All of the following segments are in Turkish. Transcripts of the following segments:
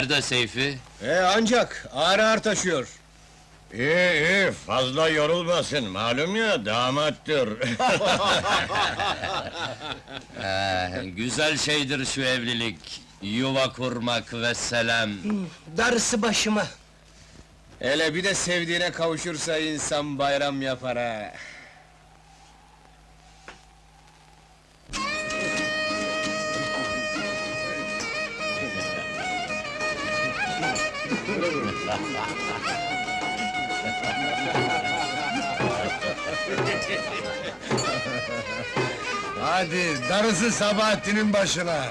Nerede Seyfi? Ancak ağır taşıyor. İyi, fazla yorulmasın, malum ya, damattır. Güzel şeydir şu evlilik, yuva kurmak ve selam. Darısı başıma! Hele bir de sevdiğine kavuşursa insan bayram yapar ha! Hadi, darısı Sabahattin'in başına!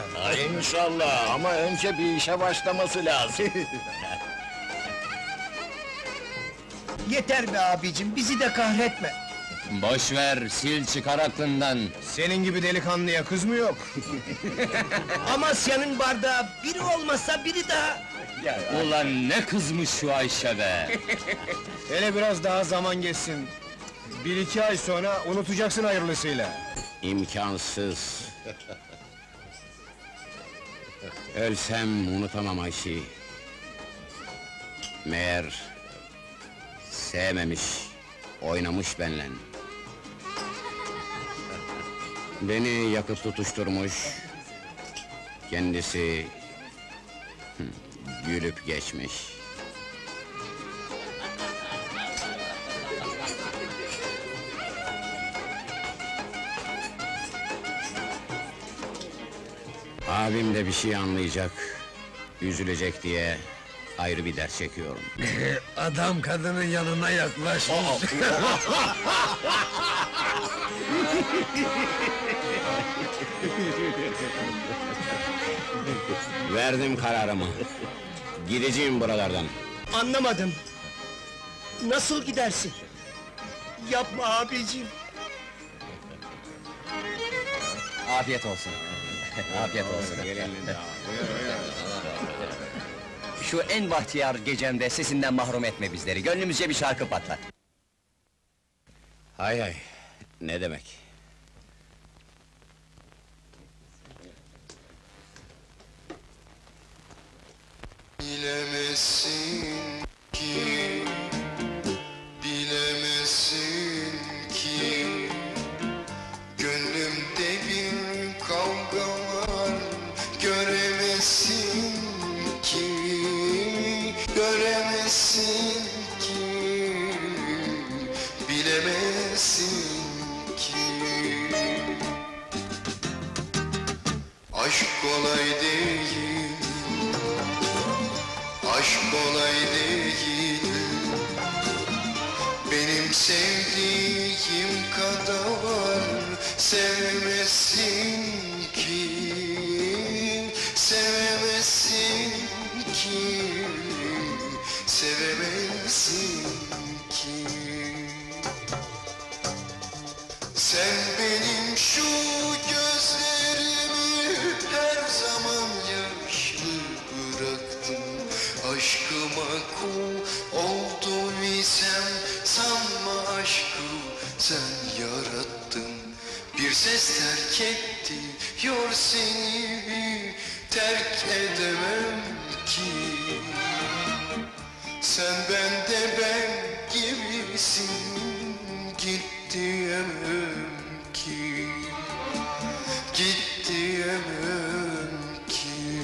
İnşallah, ama önce bir işe başlaması lazım. Yeter be abicim, bizi de kahretme! Boş ver, sil çıkar aklından! Senin gibi delikanlıya kız mı yok? Amasya'nın bardağı, biri olmasa biri daha! Ulan ne kızmış şu Ayşe be! Hele biraz daha zaman geçsin! 1-2 ay sonra unutacaksın hayırlısıyla! İmkansız! Ölsem unutamam Ayşe'yi! Meğer... sevmemiş, oynamış benimle! Beni yakıp tutuşturmuş... kendisi... gülüp geçmiş! Abim de bir şey anlayacak, üzülecek diye ayrı bir ders çekiyorum. Adam kadının yanına yaklaşmış! Verdim kararımı, gideceğim buralardan. Anlamadım, nasıl gidersin? Yapma abiciğim! Afiyet olsun! Afiyet olsun! Şu en bahtiyar gecende sesinden mahrum etme bizleri, gönlümüzce bir şarkı patlat! Hay hay, ne demek? Bilemesin ki, bilemesin ki, gönlümde bir kavga var, göremesin ki, göremesin ki, bilemesin ki. Aşk kolay değil, aşk kolay değil, benim sevdiğim kadar sevmesin ki, sevmesin ki, sevemesin ki. Sen benim şu gözlerimi her zaman yaşlı bıraktın. Aşkıma kul oldum isem, sanma aşkı sen yarattın. Bir ses terk etti yor seni, terk edemem ki. Sen bende ben gibisin, git diyemem ki, git diyemem ki.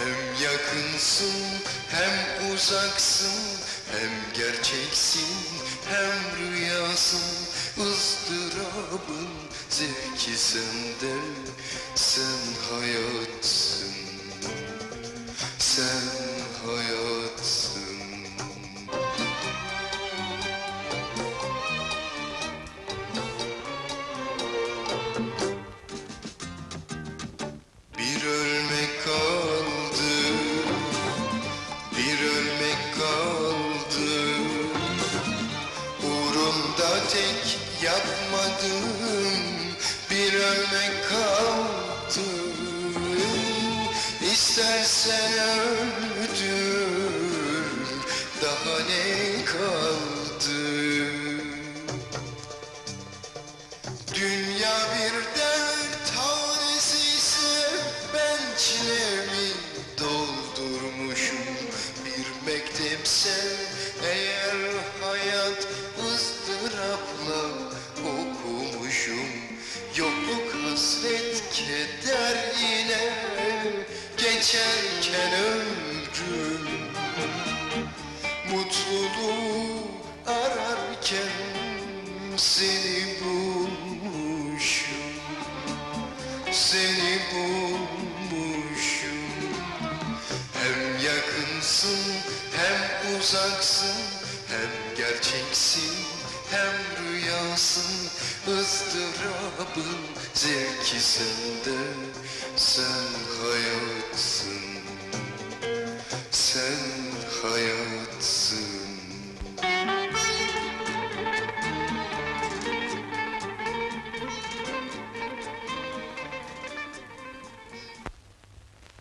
Hem yakınsın hem uzaksın, hem gerçeksin hem rüyasın. Izdırabın zevki sende, sen hayatsın, sen hayatsın. Bir ölmek kaldı, bir ölmek kaldı, uğrunda tek yapmadım, bir ölmek kaldı. İstersen öldür, daha ne kaldı? Dünya bir dert tanesi ise ben çilemi doldum. mutluluğu ararken seni bulmuşum, seni bulmuşum. Hem yakınsın hem uzaksın, hem gerçeksin hem rüyasın. Izdırabın zevki sende, sen hayatsın, sen hayatsın.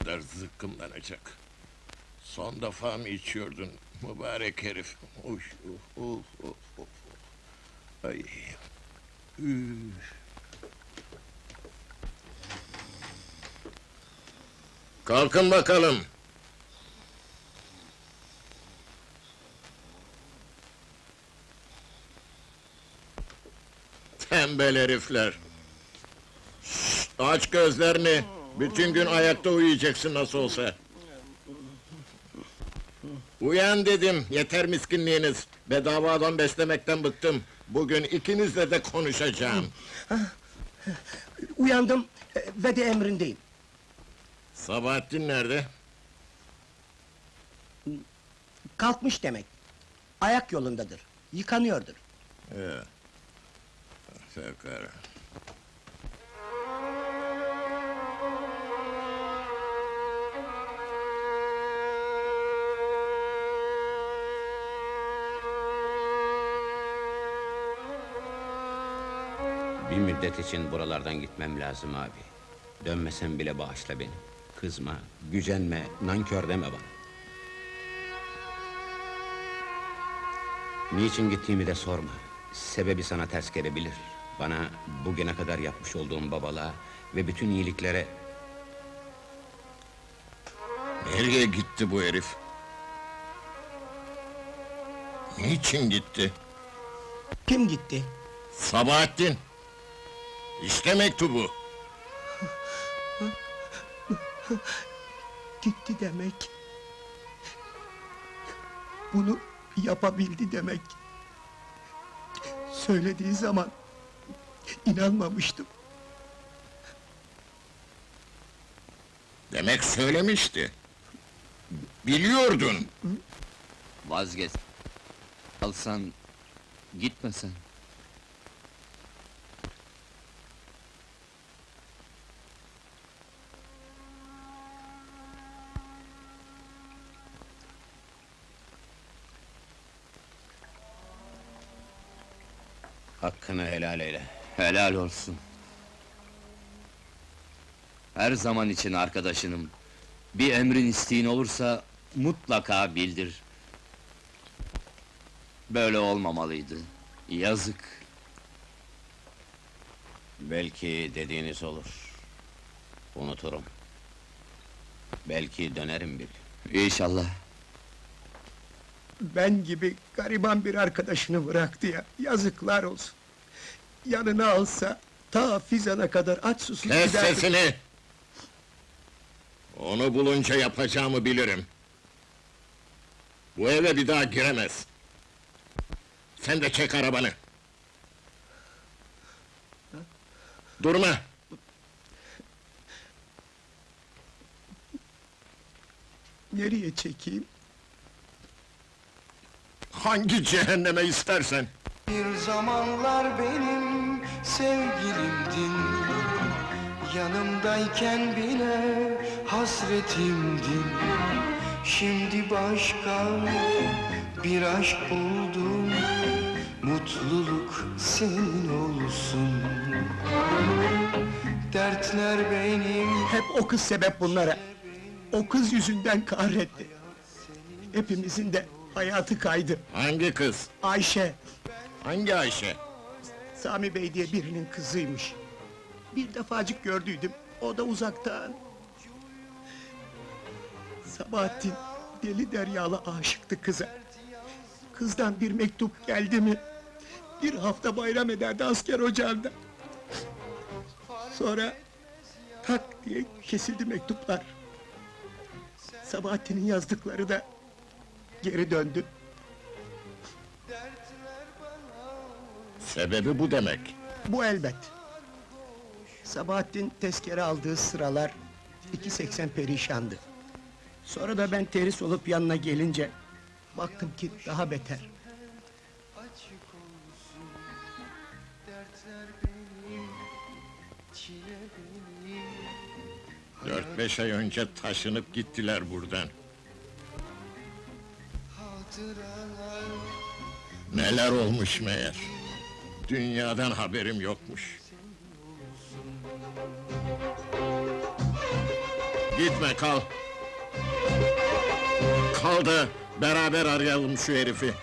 Der zıkkımlanacak. Son defa mı içiyordun mübarek herif? Uş, Ay. Kalkın bakalım. Tembel herifler. Şşt, aç gözlerini. Bütün gün ayakta uyuyacaksın nasıl olsa. Uyan dedim, yeter miskinliğiniz. Bedava adam beslemekten bıktım. Bugün ikinizle de konuşacağım. Uyandım ve de emrindeyim. Sabahattin nerede? Kalkmış demek. Ayak yolundadır, yıkanıyordur. Fevkara. Bir müddet için buralardan gitmem lazım abi. Dönmesem bile bağışla beni. Kızma, gücenme, nankör deme bana. Niçin gittiğimi de sorma. Sebebi sana ters gelebilir. Bana bugüne kadar yapmış olduğum babalığa ve bütün iyiliklere... Nereye gitti bu herif? Niçin gitti? Kim gitti? Sabahattin! İşte mektubu! Gitti demek... Bunu yapabildi demek... Söylediği zaman... inanmamıştım. Demek söylemişti. Biliyordun! Vazgeç... Alsan... Gitmesen... Hakkını helal eyle. Helal olsun. Her zaman için arkadaşınım. Bir emrin isteğin olursa mutlaka bildir. Böyle olmamalıydı. Yazık. Belki dediğiniz olur. Unuturum. Belki dönerim bir gün. İnşallah. Ben gibi gariban bir arkadaşını bıraktı ya, yazıklar olsun! Yanına alsa, ta Fizan'a kadar aç susuz giderdi... Kes sesini! Onu bulunca yapacağımı bilirim. Bu eve bir daha giremez. Sen de çek arabanı! Durma! Nereye çekeyim? Hangi cehenneme istersen! Bir zamanlar benim sevgilimdin, yanımdayken bile hasretimdin. Şimdi başka bir aşk buldum, mutluluk senin olsun. Dertler benim... Hep o kız sebep bunlara! O kız yüzünden kahretti! Hepimizin de... hayatı kaydı. Hangi kız? Ayşe. Hangi Ayşe? Sami Bey diye birinin kızıymış. Bir defacık gördüydüm, o da uzaktan. Sabahattin deli deryala aşıktı kıza. Kızdan bir mektup geldi mi... bir hafta bayram ederdi asker ocağında. Sonra... tak diye kesildi mektuplar. Sabahattin'in yazdıkları da... geri döndü, Sebebi bu demek. Bu elbet. Sabahattin tezkere aldığı sıralar 2.80 perişandı. Sonra da ben teris olup yanına gelince baktım ki daha beter. Dört beş ay önce taşınıp gittiler buradan. Neler olmuş meğer. Dünyadan haberim yokmuş. Gitme, kal. Kal da beraber arayalım şu herifi.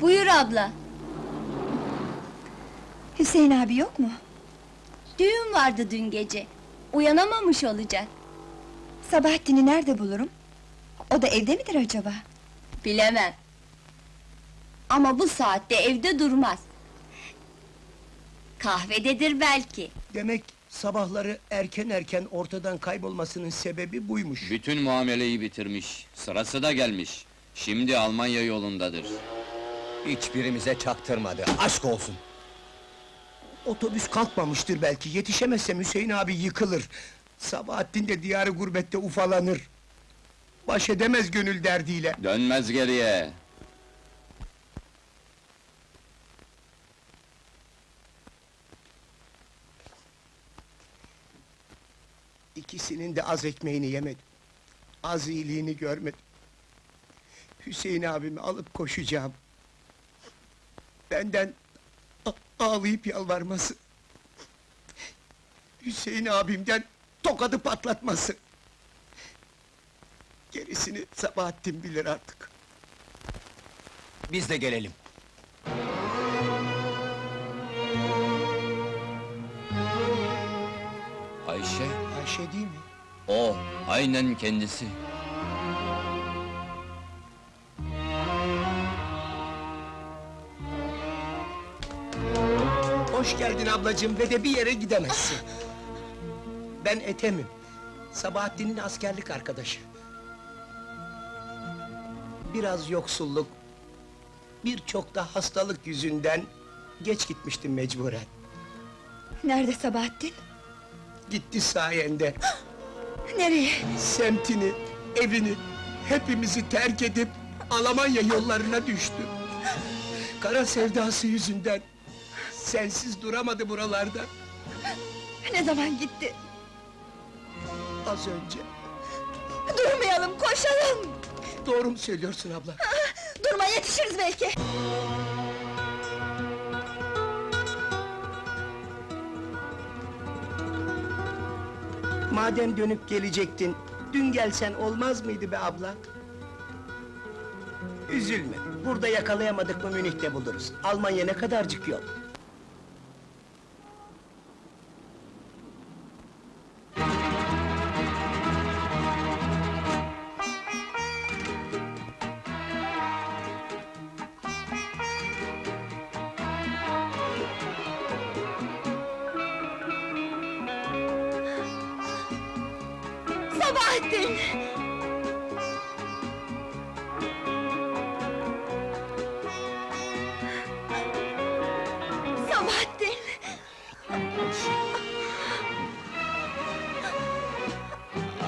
Buyur abla! Hüseyin abi yok mu? Düğün vardı dün gece, uyanamamış olacak. Sabahattin'i nerede bulurum? O da evde midir acaba? Bilemem. Ama bu saatte evde durmaz. Kahvededir belki. Demek sabahları erken erken ortadan kaybolmasının sebebi buymuş. Bütün muameleyi bitirmiş, sırası da gelmiş. Şimdi Almanya yolundadır. Hiçbirimize çaktırmadı, aşk olsun! Otobüs kalkmamıştır belki, yetişemezsem Hüseyin abi yıkılır. Sabahattin de diyarı gurbette ufalanır. Baş edemez gönül derdiyle. Dönmez geriye! İkisinin de az ekmeğini yemedim. Az iyiliğini görmedim. Hüseyin abimi alıp koşacağım. Benden ağlayıp yalvarması, Hüseyin abimden tokadı patlatması. Gerisini Sabahattin bilir artık. Biz de gelelim. Ayşe? Ayşe değil mi? O, aynen kendisi. Hoş geldin ablacığım ve de bir yere gidemezsin. Ben Ethem'im. Sabahattin'in askerlik arkadaşı. Biraz yoksulluk, birçok da hastalık yüzünden geç gitmiştim mecburen. Nerede Sabahattin? Gitti sayende. Nereye? Semtini, evini, hepimizi terk edip Almanya yollarına düştü. Kara sevdası yüzünden. Sensiz duramadı buralarda. Ne zaman gitti? Az önce. Durmayalım, koşalım! Doğru mu söylüyorsun abla? Durma, yetişiriz belki! Madem dönüp gelecektin, dün gelsen olmaz mıydı be abla? Üzülme, burada yakalayamadık mı Münih'te buluruz. Almanya ne kadarcık yol.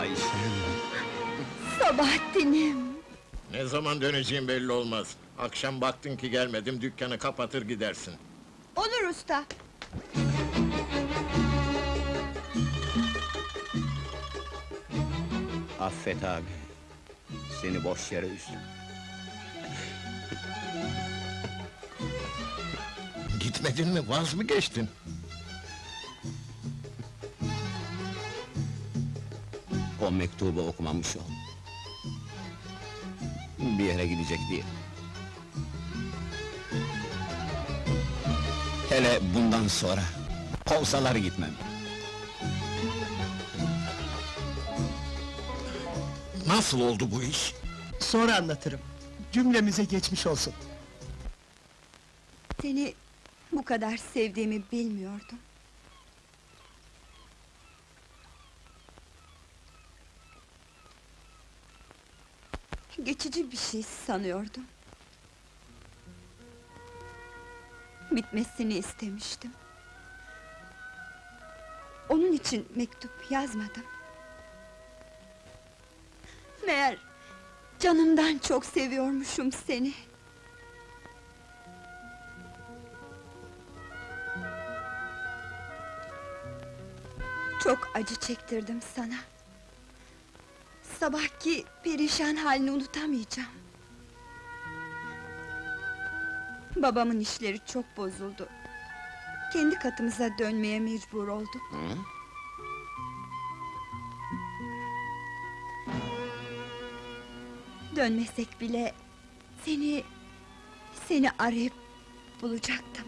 Ayşe. Sabahattin'im! Ne zaman döneceğim belli olmaz. Akşam baktın ki gelmedim, dükkanı kapatır gidersin. Olur usta. Affet abi. Seni boş yere üzdüm. Gitmedin mi, vaz mı geçtin? O mektubu okumamış ol. Bir yere gidecek diye. Hele bundan sonra kovsalar gitmem. Nasıl oldu bu iş? Sonra anlatırım. Cümlemize geçmiş olsun. Seni bu kadar sevdiğimi bilmiyordum. Geçici bir şey sanıyordum. Bitmesini istemiştim. Onun için mektup yazmadım. Meğer canımdan çok seviyormuşum seni. Çok acı çektirdim sana. Sabahki perişan halini unutamayacağım. Babamın işleri çok bozuldu. Kendi katımıza dönmeye mecbur olduk. Hı? Dönmesek bile seni arayıp bulacaktım.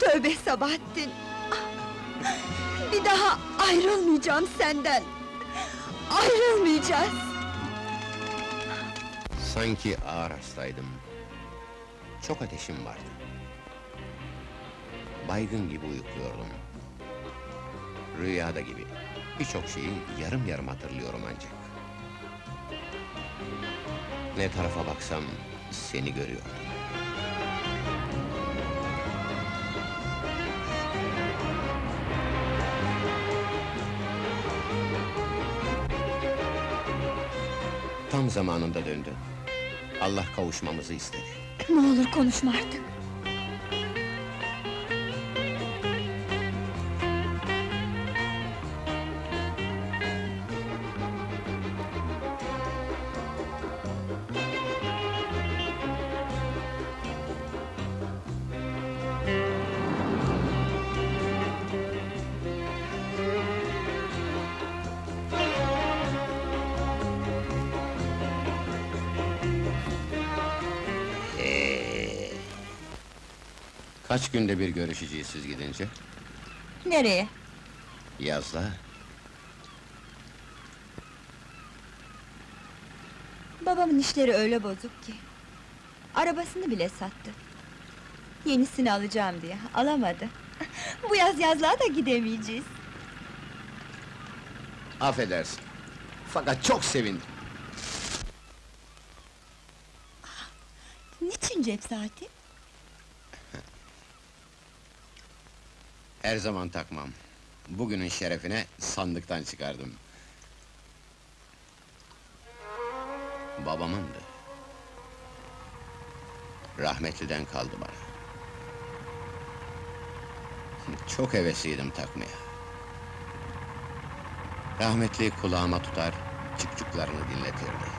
Tövbe Sabahattin! Bir daha ayrılmayacağım senden! Ayrılmayacağız! Sanki ağır hastaydım. Çok ateşim vardı. Baygın gibi uyukluyordum. Rüyada gibi. Birçok şeyi yarım yarım hatırlıyorum ancak. Ne tarafa baksam seni görüyorum. Tam zamanında döndü. Allah kavuşmamızı istedi. Ne olur konuşma artık. Kaç günde bir görüşeceğiz siz gidince? Nereye? Yazla. Babamın işleri öyle bozuk ki... Arabasını bile sattı. Yenisini alacağım diye, alamadı. Bu yaz yazlığa da gidemeyeceğiz. Affedersin. Fakat çok sevindim. Niçin cep saati? Her zaman takmam. Bugünün şerefine sandıktan çıkardım. Babamındı. Rahmetliden kaldı bana. Çok hevesliydim takmaya. Rahmetli kulağıma tutar, cıkcıklarını dinletirdi.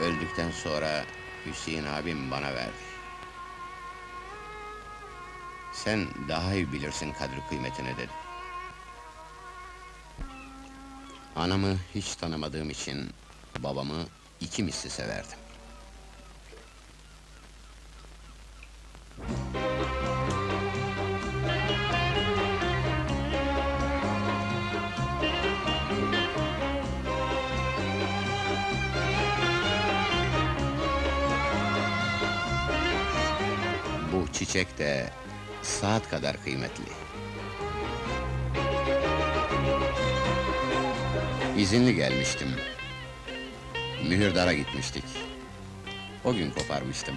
Öldükten sonra Hüseyin abim bana verdi. Sen daha iyi bilirsin kadri kıymetini dedi. Anamı hiç tanımadığım için babamı iki misli severdim. Bu çiçek de saat kadar kıymetli. İzinli gelmiştim. Mühürdar'a gitmiştik. O gün koparmıştım.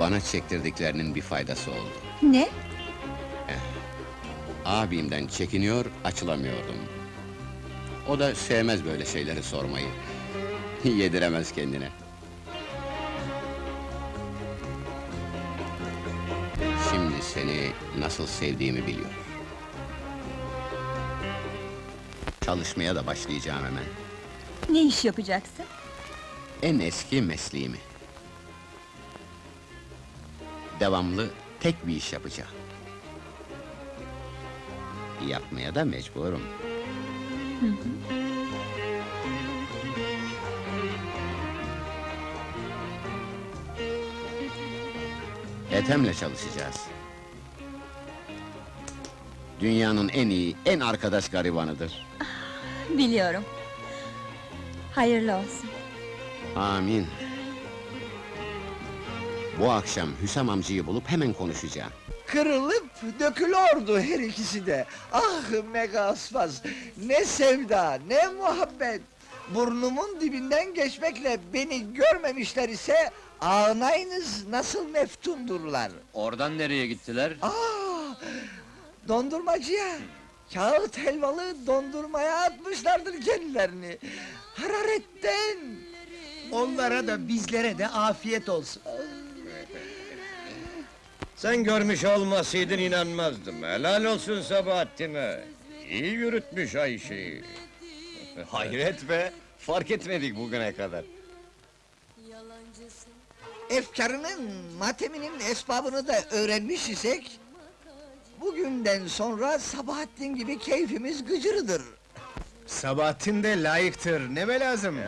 Bana çektirdiklerinin bir faydası oldu. Ne? Abimden çekiniyor, açılamıyordum. O da sevmez böyle şeyleri sormayı. Yediremez kendine. Şimdi seni nasıl sevdiğimi biliyor. Çalışmaya da başlayacağım hemen. Ne iş yapacaksın? En eski mesleğimi. Devamlı tek bir iş yapacağım. Yapmaya da mecburum. Hı hı. Ethem'le çalışacağız. Dünyanın en iyi, en arkadaş garibanıdır. Biliyorum. Hayırlı olsun. Amin. Bu akşam Hüsam amcayı bulup hemen konuşacağım. Kırılıp dökülüyordu her ikisi de. Ah Megasfaz! Ne sevda, ne muhabbet! Burnumun dibinden geçmekle beni görmemişler ise... Ağlayınız nasıl meftundurlar? Oradan nereye gittiler? Dondurmacıya! Kağıt helvalı dondurmaya atmışlardır kendilerini! Hararetten! Onlara da bizlere de afiyet olsun! Sen görmüş olmasaydın inanmazdım, helal olsun Sabahattin'e! İyi yürütmüş Ayşe'yi! Hayret be! Fark etmedik bugüne kadar! Efkarının, mateminin esbabını da öğrenmiş isek... ...bugünden sonra Sabahattin gibi keyfimiz gıcırıdır. Sabahattin de layıktır, neme lazım?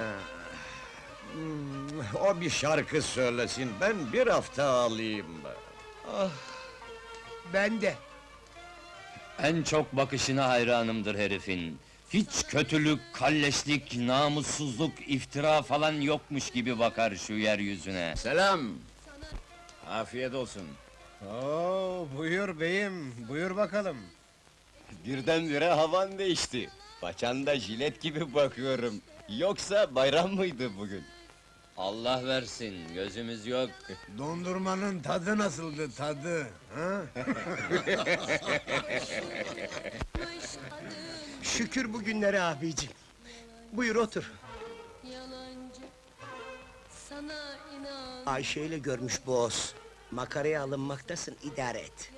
O bir şarkı söylesin, ben bir hafta ağlayayım. Ah, ben de! En çok bakışına hayranımdır herifin. Hiç kötülük, kalleşlik, namussuzluk, iftira falan yokmuş gibi bakar şu yeryüzüne. Selam! Afiyet olsun. Oo, buyur beyim, buyur bakalım. Birdenbire havan değişti. Paçanda jilet gibi bakıyorum. Yoksa bayram mıydı bugün? Allah versin, gözümüz yok. Dondurmanın tadı nasıldı, tadı? Ha? Şükür bugünlere abiciğim. Buyur otur. Ayşe'yle görmüş bu oz. Makaraya alınmaktasın, idare et.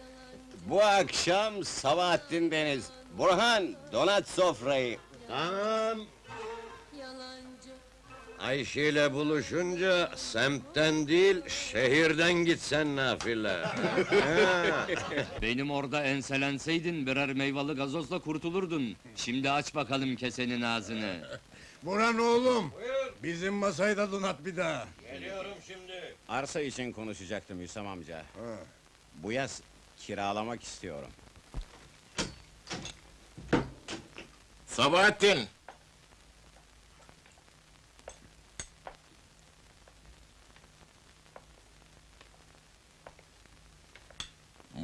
Bu akşam Sabahattin Deniz. Burhan, donat sofrayı. Tamam. Ayşe'yle buluşunca semtten değil, şehirden gitsen nafile. Benim orada enselenseydin birer meyveli gazozla kurtulurdun. Şimdi aç bakalım kesenin ağzını. Burhan oğlum, buyur. Bizim masayı da donat bir daha. Geliyorum şimdi. Arsa için konuşacaktım Hüsam amca. Ha. Bu yaz kiralamak istiyorum. Sabahattin!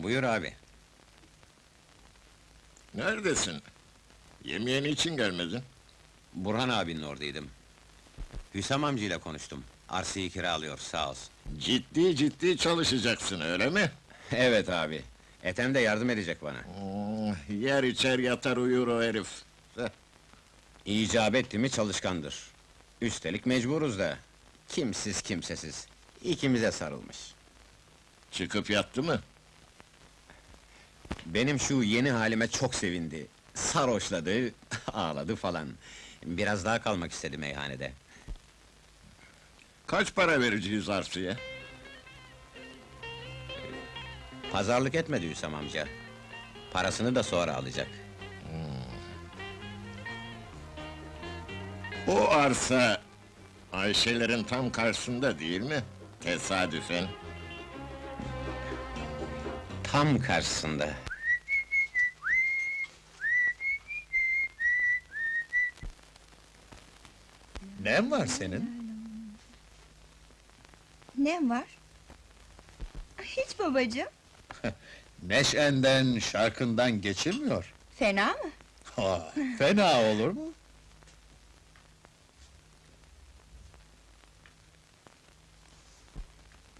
Buyur abi. Neredesin? Yemeğin için gelmedin. Burhan abinin oradaydım. Hüsam amcayla konuştum. Arsayı kiralıyor, sağ olsun. Ciddi ciddi çalışacaksın, öyle mi? Evet abi. Ethem de yardım edecek bana. Yer içer yatar uyur o herif. İcab etti mi çalışkandır. Üstelik mecburuz da. Kimsiz kimsesiz. İkimize sarılmış. Çıkıp yattı mı? Benim şu yeni halime çok sevindi. Sarhoşladı, ağladı falan. Biraz daha kalmak istedi meyhanede. Kaç para vereceğiz arsaya? Pazarlık etmedi Hüsam amca. Parasını da sonra alacak. O arsa... Ayşelerin tam karşısında değil mi? Tesadüfen. Tam karşısında. Ne var senin? Ne var? Hiç babacığım. Neşenden, şarkından geçilmiyor. Fena mı? Ha, fena olur mu?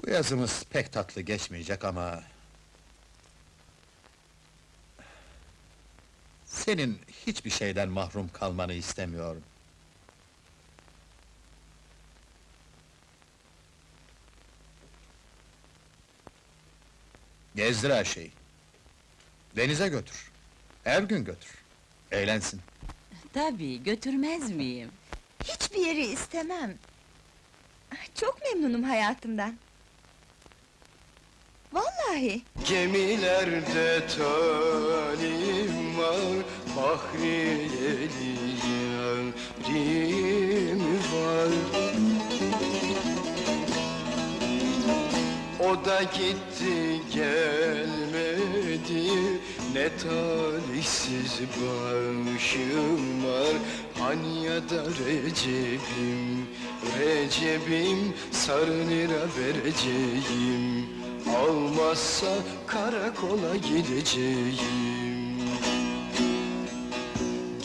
Bu Bu yazımız pek tatlı geçmeyecek ama... senin hiçbir şeyden mahrum kalmanı istemiyorum. Gezdir her şeyi. Denize götür. Her gün götür. Eğlensin. Tabii, götürmez miyim? Hiçbir yeri istemem. Çok memnunum hayatımdan. Vallahi! Gemilerde talim var, Bahriyeli yarim var. O da gitti gelmedi, ne talihsiz başım var. Anya'da Recep'im, sarı lira vereceğim. Almazsa karakola gideceğim.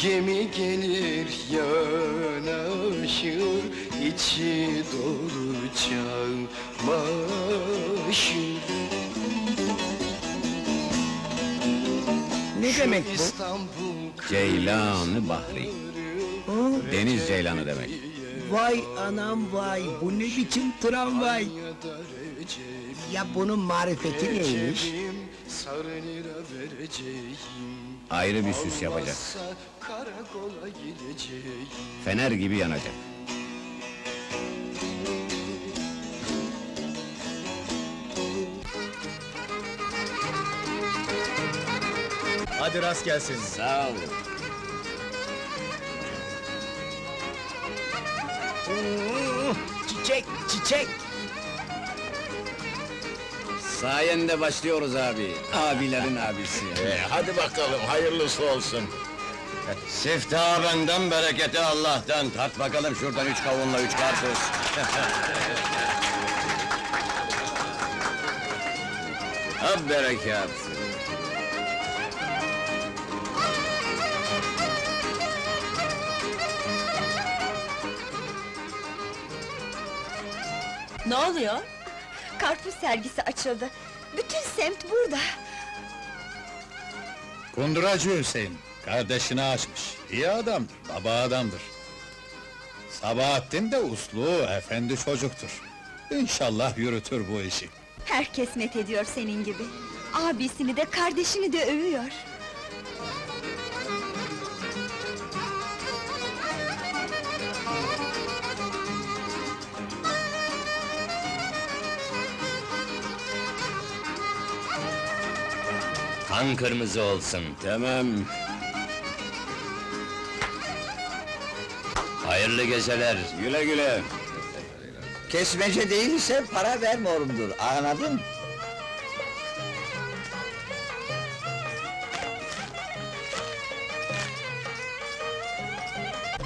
Gemi gelir yanaşır, içi dolu çalmaşır. Ne demek bu? Ceylan-ı Bahri. Hı? Deniz ceylanı demek. Vay anam vay, bu ne biçim tramvay? Ya bunun marifeti neymiş? Ayrı bir süs yapacak. Fener gibi yanacak. Hadi rast gelsin. Sağ olun. Çiçek, çiçek! Sayende başlıyoruz abi, abilerin abisi. Hadi bakalım, hayırlısı olsun. Siftah benden, bereketi Allah'tan. Tat bakalım şuradan üç kavunla üç karpuz. Ha berekat! Ne oluyor? Karpuz sergisi açıldı. Bütün semt burada. Kunduracı Hüseyin, kardeşini açmış. İyi adamdır, baba adamdır. Sabahattin de uslu, efendi çocuktur. İnşallah yürütür bu işi. Herkes met ediyor senin gibi. Abisini de, kardeşini de övüyor. Kan kırmızı olsun. Tamam. Hayırlı geceler. Güle güle. Kesmece değilse para verme orumdur. Anladın?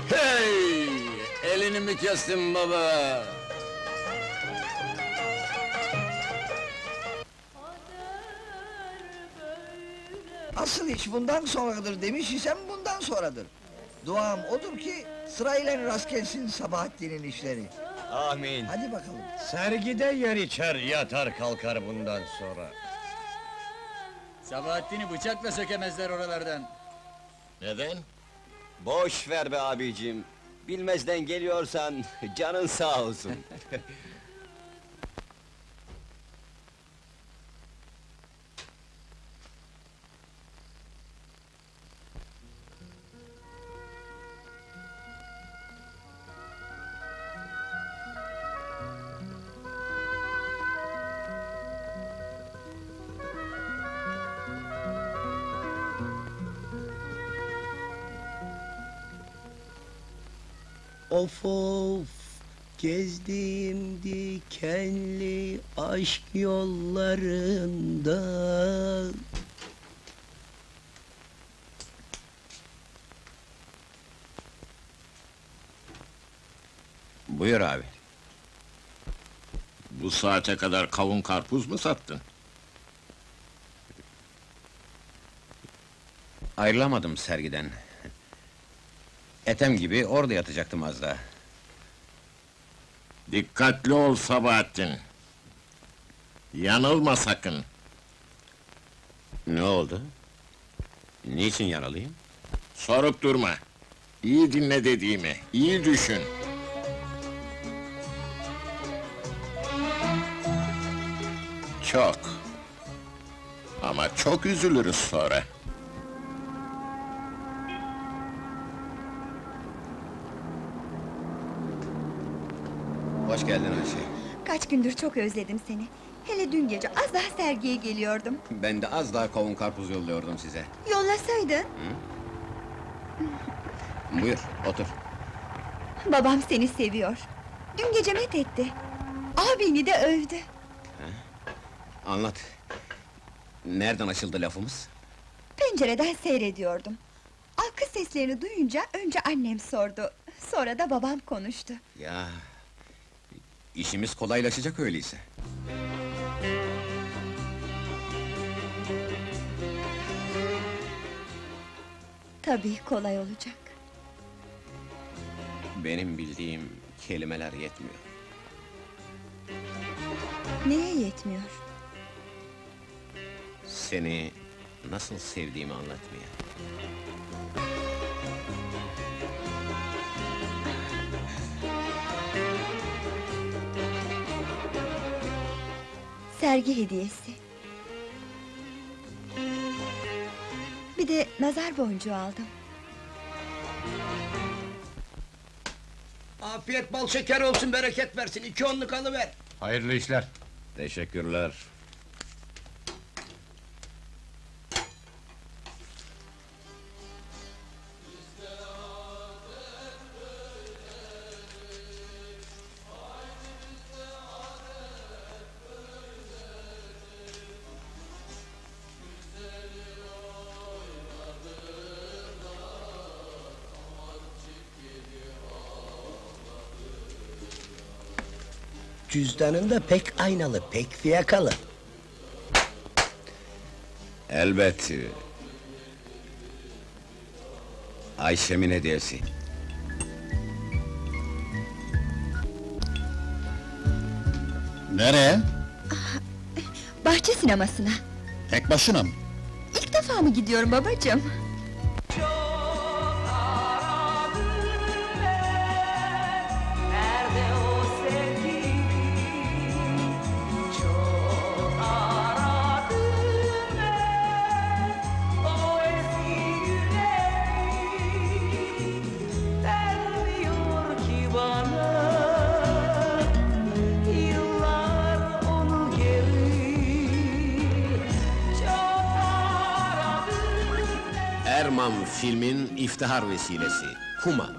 Hey! Elini mi kestin baba? Asıl iş bundan sonradır demiş isem bundan sonradır. Duam odur ki sırayla rast gelsin Sabahattin'in işleri. Amin. Hadi bakalım. Sergide yer içer, yatar kalkar bundan sonra. Sabahattin'i bıçakla sökemezler oralardan. Neden? Boş ver be abicim. Bilmezden geliyorsan canın sağ olsun. Of of, gezdim dikenli aşk yollarında. Buyur abi. Bu saate kadar kavun karpuz mu sattın? Ayrılamadım sergiden. Ethem gibi orada yatacaktım az daha. Dikkatli ol Sabahattin! Yanılma sakın! Ne oldu? Niçin yanılayım? Sorup durma! İyi dinle dediğimi, iyi düşün! Çok! Ama çok üzülürüz sonra! Hoş geldin Ayşe! Kaç gündür çok özledim seni! Hele dün gece az daha sergiye geliyordum. Ben de az daha kavun karpuz yolluyordum size. Yollasaydın. Hı? Buyur, otur. Babam seni seviyor. Dün gece met etti. Abini de övdü. Ha? Anlat. Nereden açıldı lafımız? Pencereden seyrediyordum. Alkış seslerini duyunca önce annem sordu. Sonra da babam konuştu. Ya, işimiz kolaylaşacak öyleyse. Tabii kolay olacak. Benim bildiğim kelimeler yetmiyor. Neye yetmiyor? Seni nasıl sevdiğimi anlatmaya. Sergi hediyesi. Bir de nazar boncuğu aldım. Afiyet bal şeker olsun, bereket versin, 2 onluk alıver! Hayırlı işler! Teşekkürler! Cüzdanında pek aynalı, pek fiyakalı. Elbet... Ayşe'min hediyesi. Nereye? Bahçe Sineması'na. Tek başına mı? İlk defa mı gidiyorum babacığım? Filmin iftihar vesilesi, Kuma.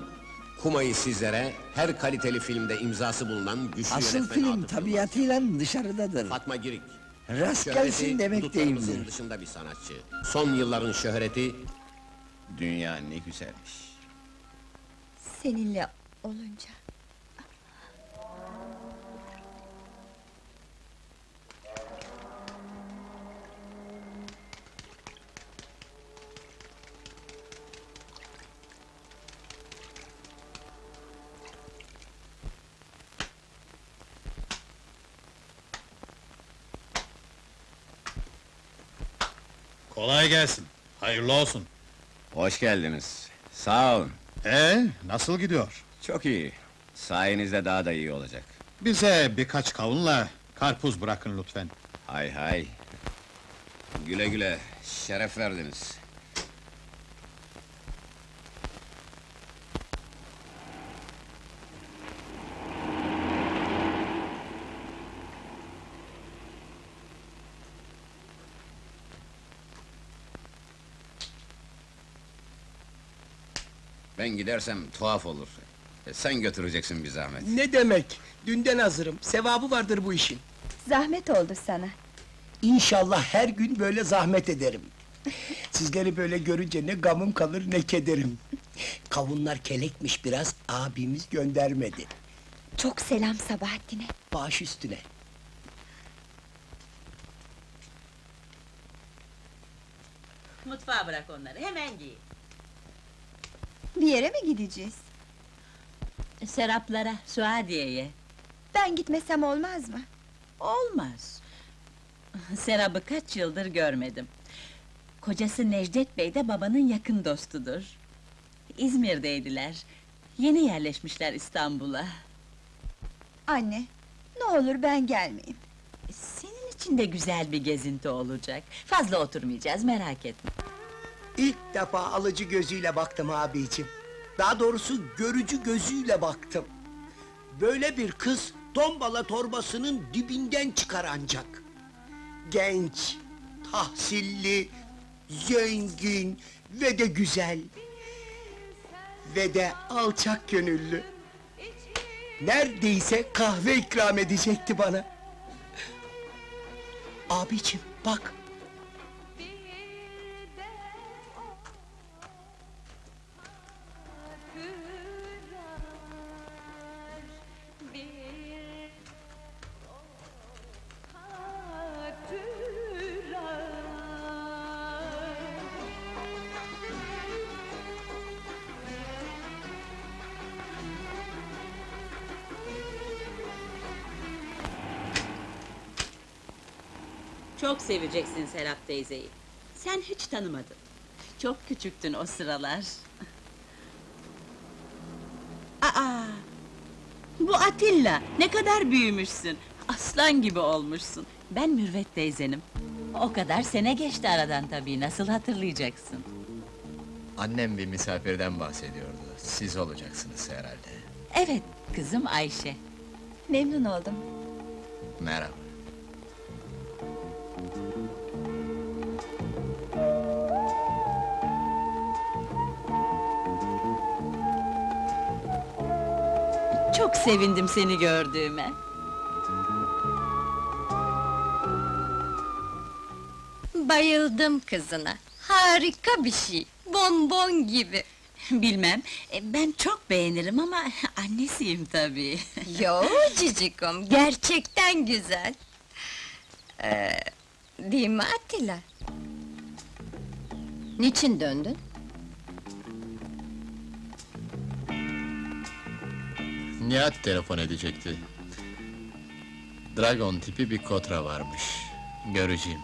Kuma'yı sizlere, her kaliteli filmde imzası bulunan güçlü yönetmen adı. Asıl film tabiatıyla dışarıdadır. Fatma Girik. Rast gelsin demek deyimdir. Dışında bir sanatçı. Son yılların şöhreti... Dünya ne güzelmiş. Seninle olunca... Kolay gelsin, hayırlı olsun! Hoş geldiniz, sağ olun! Nasıl gidiyor? Çok iyi, sayenizde daha da iyi olacak. Bize birkaç kavunla karpuz bırakın lütfen. Hay hay! Güle güle, şeref verdiniz. Ben gidersem tuhaf olur. Sen götüreceksin bir zahmet. Ne demek? Dünden hazırım. Sevabı vardır bu işin. Zahmet oldu sana. İnşallah her gün böyle zahmet ederim. Sizleri böyle görünce ne gamım kalır ne kederim. Kavunlar kelekmiş biraz, abimiz göndermedi. Çok selam Sabahattin'e. Baş üstüne. Mutfağa bırak onları, hemen giy. Bir yere mi gideceğiz? Seraplara, Suadiye'ye. Ben gitmesem olmaz mı? Olmaz. Serap'ı kaç yıldır görmedim. Kocası Necdet Bey de babanın yakın dostudur. İzmir'deydiler. Yeni yerleşmişler İstanbul'a. Anne, ne olur ben gelmeyeyim. Senin için de güzel bir gezinti olacak. Fazla oturmayacağız, merak etme. İlk defa alıcı gözüyle baktım abiciğim. Daha doğrusu görücü gözüyle baktım. Böyle bir kız, tombala torbasının dibinden çıkar ancak. Genç, tahsilli, zengin ve de güzel. Ve de alçak gönüllü. Neredeyse kahve ikram edecekti bana. Abiciğim bak. Çok seveceksin Serap teyzeyi. Sen hiç tanımadın. Çok küçüktün o sıralar. Aa! Bu Atilla! Ne kadar büyümüşsün! Aslan gibi olmuşsun! Ben Mürvet teyzenim. O kadar sene geçti aradan tabii, nasıl hatırlayacaksın? Annem bir misafirden bahsediyordu. Siz olacaksınız herhalde. Evet, kızım Ayşe. Memnun oldum. Merhaba. Çok sevindim seni gördüğüme. Bayıldım kızına. Harika bir şey. Bonbon gibi. Bilmem, ben çok beğenirim ama annesiyim tabii. Yo cicikom, gerçekten güzel. Değil mi Atilla? Niçin döndün? Nihat telefon edecekti. Dragon tipi bir kotra varmış. Göreceğim.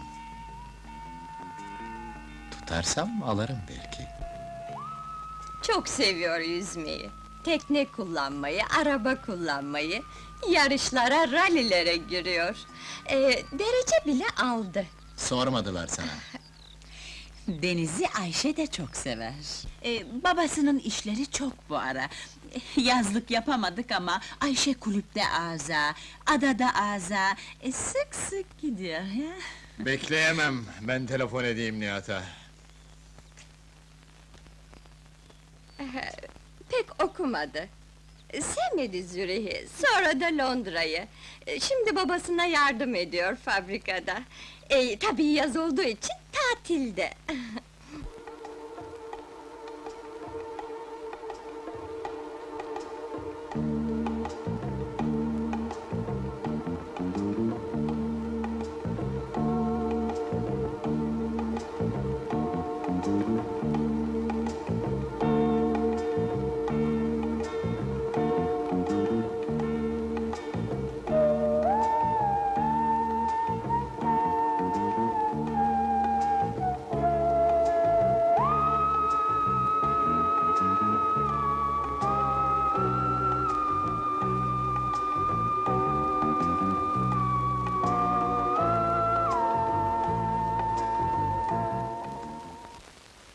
Tutarsam alırım belki. Çok seviyor yüzmeyi. Tekne kullanmayı, araba kullanmayı. Yarışlara, rallilere giriyor. Derece bile aldı. Sormadılar sana. Denizi Ayşe de çok sever. Babasının işleri çok bu ara. Yazlık yapamadık ama Ayşe kulüpte aza, adada aza, sık sık gidiyor ya. Bekleyemem, ben telefon edeyim Nihat'a. Pek okumadı. Sevmedi Zürih'i, sonra da Londra'yı. Şimdi babasına yardım ediyor fabrikada. Tabii yaz olduğu için tatilde.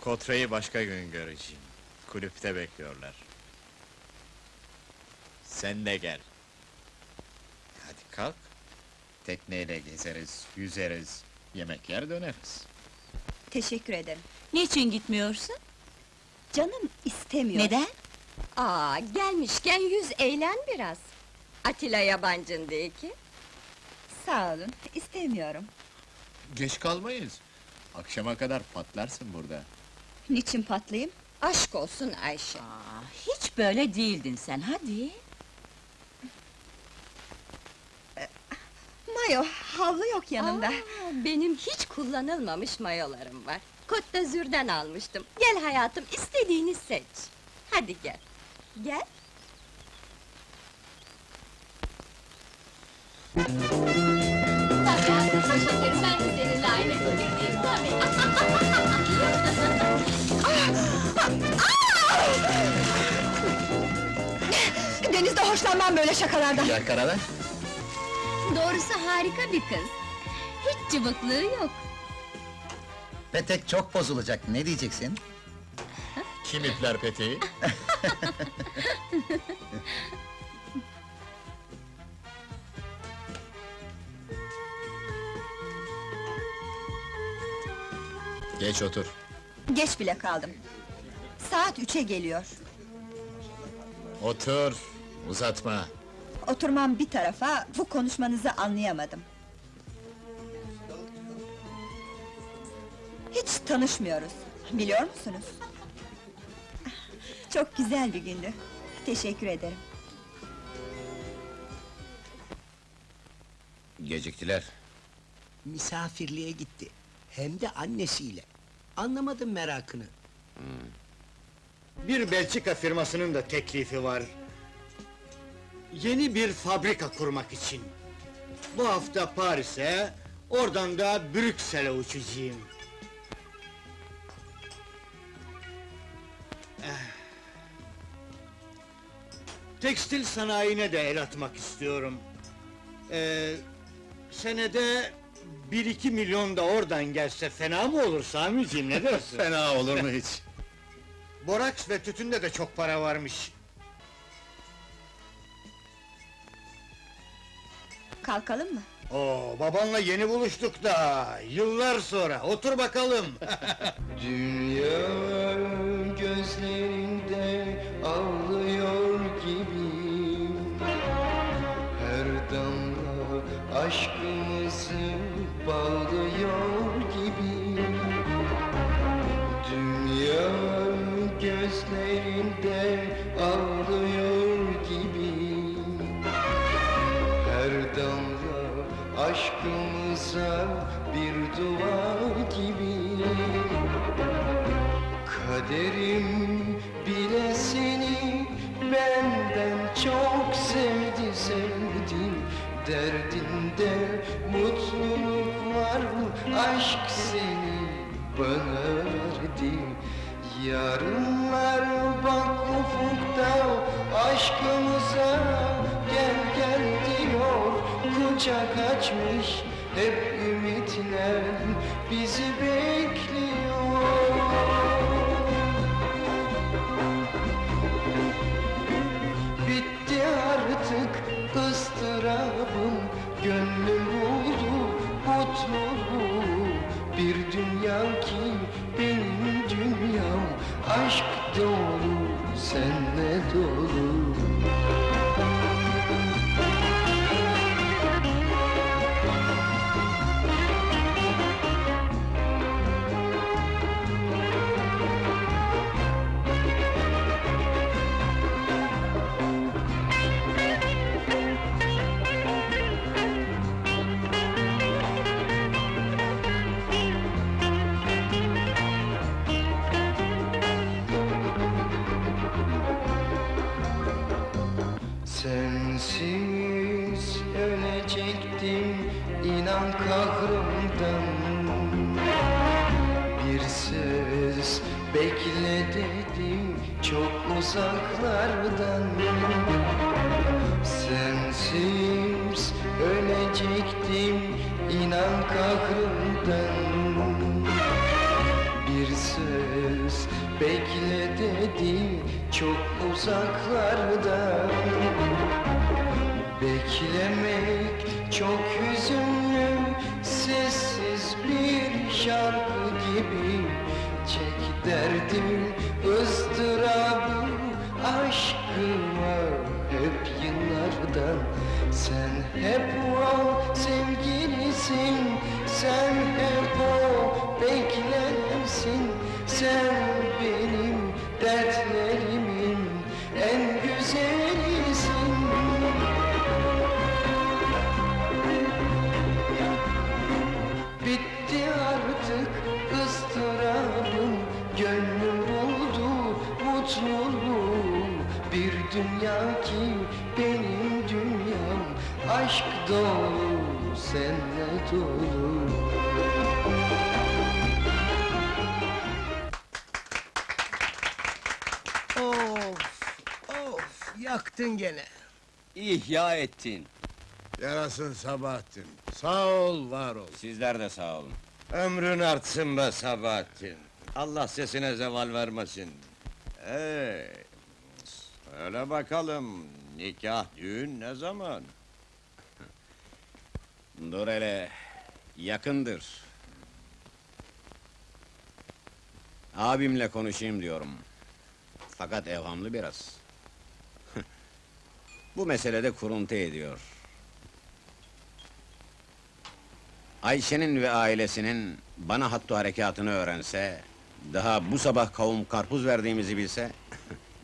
Kotra'yı başka gün göreceğim. Kulüpte bekliyorlar. Sen de gel. Hadi kalk. Tekneyle gezeriz, yüzeriz, yemek yer döneriz. Teşekkür ederim. Niçin gitmiyorsun? Canım istemiyor. Neden? Gelmişken yüz eğlen biraz. Atilla yabancın değil ki. Sağ olun, istemiyorum. Geç kalmayız. Akşama kadar patlarsın burada. Niçin patlayayım? Aşk olsun Ayşe! Hiç böyle değildin sen, hadi! Mayo, havlu yok yanımda! Benim hiç kullanılmamış mayolarım var! Côte d'Azur'dan almıştım, gel hayatım, istediğini seç! Hadi gel! Gel! Bak, Denizde hoşlanmam böyle şakalardan. Şakalardan? Doğrusu harika bir kız. Hiç cıvıklığı yok. Petek çok bozulacak, ne diyeceksin? Kim ipler peteği? Geç otur. Geç bile kaldım. Saat 3'e geliyor. Otur, uzatma. Oturmam bir tarafa, bu konuşmanızı anlayamadım. Hiç tanışmıyoruz, biliyor musunuz? Çok güzel bir gündü. Teşekkür ederim. Geciktiler. Misafirliğe gitti. Hem de annesiyle. Anlamadım merakını. Bir Belçika firmasının da teklifi var. Yeni bir fabrika kurmak için. Bu hafta Paris'e, oradan da Brüksel'e uçacağım. Tekstil sanayine de el atmak istiyorum. Senede 1-2 milyon da oradan gelse fena mı olur Sami'ciğim, ne dersin? Fena olur mu hiç? Boraks ve tütünde de çok para varmış. Kalkalım mı? Oo, babanla yeni buluştuk da, yıllar sonra, otur bakalım! Dünya gözlerinde ağlıyor gibi, her damla aşkımızı bağlıyor gibi. Dünya gözlerinde ağlıyor gibi, her damla aşkımıza bir dua gibi. Kaderim bile seni benden çok sevdi, sevdim. Derdinde mutluluk var mı? Aşk seni bana verdi. Yarınlar bak ufukta, aşkımıza gel gel diyor. Kucak açmış hep ümitler, bizi bekliyor. Izdırabım, gönlüm oldu mutluluğu. Bir dünya ki benim dünyam, aşk dolu, senle dolu. Sensiz ölecektim, inan kahrımdan. Bir söz bekle dedim, çok uzaklardan. Sensiz ölecektim, inan kahrımdan. Bir söz bekle dedim, çok uzaklardan. Beklemek çok hüzünlü, sessiz bir şarkı gibi. Çek derdim, ızdırabı, aşkıma hep yıllardan. Sen hep o sevgilisin, sen hep o beklensin. Sen benim dertlerimin en güzelisin. Bitti artık ıstırabım, gönlüm buldu mutluluğu. Bir dünya kim, benim dünyam aşk dolu, senle dolu. Of, yaktın gene. İhya ettin. Yarasın Sabahattin, sağ ol, var ol. Sizler de sağ olun. Ömrün artsın be Sabahattin. Allah sesine zeval vermesin. Söyle bakalım, nikah, düğün ne zaman? Dur hele, yakındır. Abimle konuşayım diyorum. Fakat evhamlı biraz. Bu meselede kuruntu ediyor. Ayşe'nin ve ailesinin bana hattı harekatını öğrense, daha bu sabah kavun karpuz verdiğimizi bilse,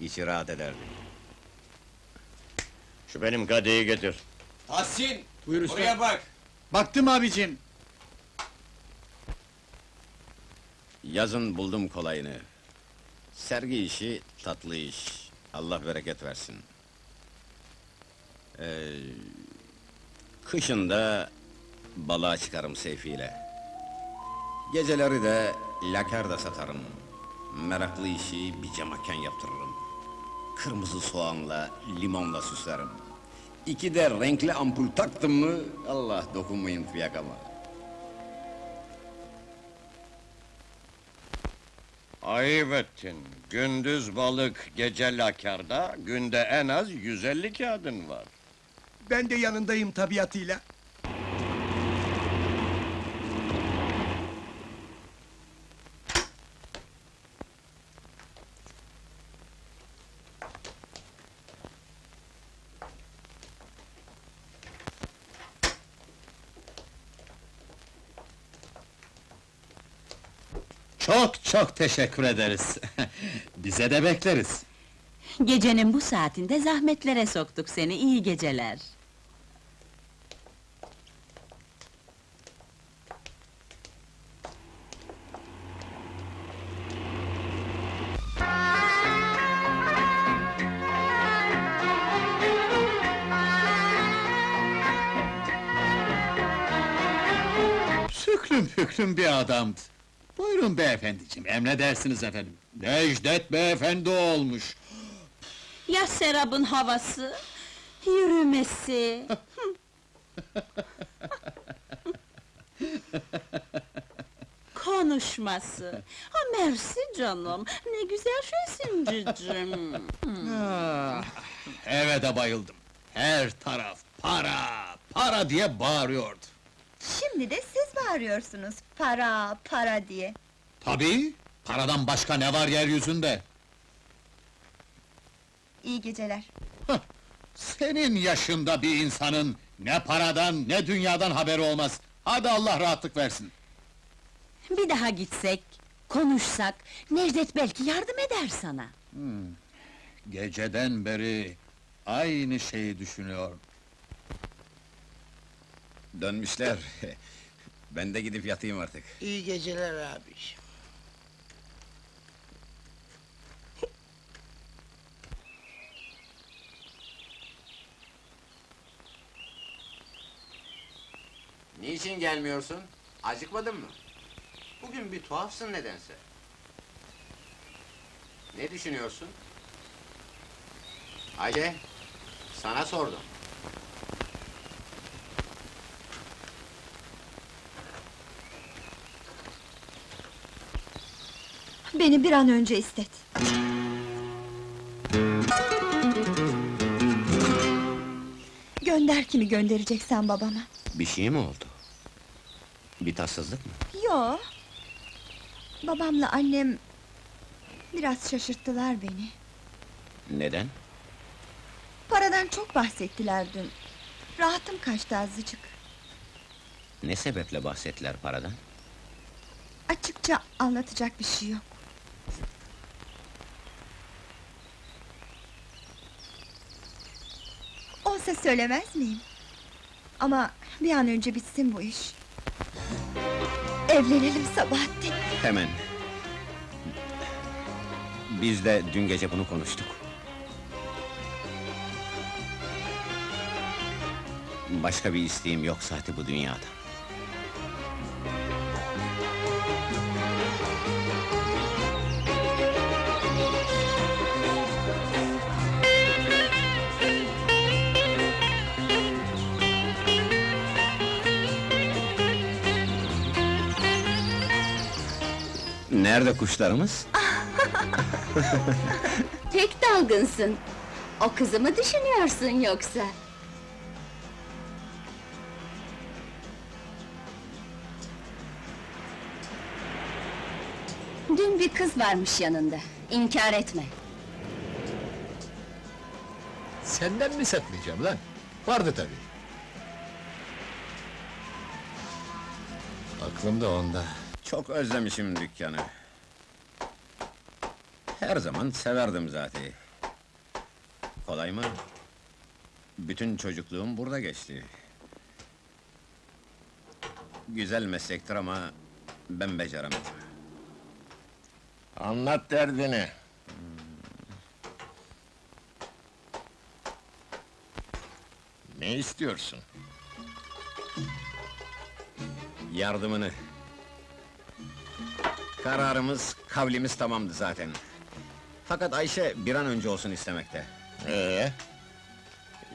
içi rahat ederdi. Şu benim kadeyi getir. Tahsin! Buyur usta. Oraya bak! Baktım abicim! Yazın buldum kolayını. Sergi işi, tatlı iş. Allah bereket versin. Kışın da balığa çıkarım Seyfi'yle. Geceleri de lakarda satarım. Meraklı işi bir cemakken yaptırırım. Kırmızı soğanla, limonla süslerim. İki de renkli ampul taktım mı, Allah dokunmayın fiyakama. Ayıp ettin. Gündüz balık, gece lakarda, günde en az 150 kağıdın var. Ben de yanındayım tabiatıyla. Çok teşekkür ederiz. Bize de bekleriz. Gecenin bu saatinde zahmetlere soktuk seni, iyi geceler. Süklüm püklüm bir adamdı. Buyurun beyefendiciğim, emredersiniz efendim. Necdet beyefendi olmuş! Ya Serap'ın havası, yürümesi... konuşması... Ha mersi canım, ne güzel şeysin cicim! Eve de bayıldım! Her taraf para, para diye bağırıyordu! Şimdi de siz bağırıyorsunuz, para, para diye! Tabii, paradan başka ne var yeryüzünde? İyi geceler! Hah, senin yaşında bir insanın ne paradan, ne dünyadan haberi olmaz! Hadi Allah rahatlık versin! Bir daha gitsek, konuşsak, Necdet belki yardım eder sana! Geceden beri aynı şeyi düşünüyorum. Dönmüşler. Ben de gidip yatayım artık. İyi geceler abiciğim. Niçin gelmiyorsun? Acıkmadın mı? Bugün bir tuhafsın nedense. Ne düşünüyorsun? Ayşe, sana sordum. Beni bir an önce istet. Gönder kimi göndereceksen babama. Bir şey mi oldu? Bir tatsızlık mı? Yo. Babamla annem biraz şaşırttılar beni. Neden? Paradan çok bahsettiler dün. Rahatım kaçtı azıcık. Ne sebeple bahsettiler paradan? Açıkça anlatacak bir şey yok. Olsa söylemez miyim? Ama bir an önce bitsin bu iş. Evlenelim Sabahattin! Hemen! Biz de dün gece bunu konuştuk. Başka bir isteğim yok zaten bu dünyada. Nerede kuşlarımız? Pek dalgınsın. O kızı mı düşünüyorsun yoksa? Dün bir kız varmış yanında. İnkar etme. Senden mi saklayacağım lan? Vardı tabii. Aklım da onda. Çok özlemişim dükkanı. Her zaman severdim zaten. Kolay mı? Bütün çocukluğum burada geçti. Güzel meslektir ama ben beceremedim. Anlat derdini. Ne istiyorsun? Yardımını. Kararımız, kavlimiz tamamdı zaten. Fakat Ayşe bir an önce olsun istemekte.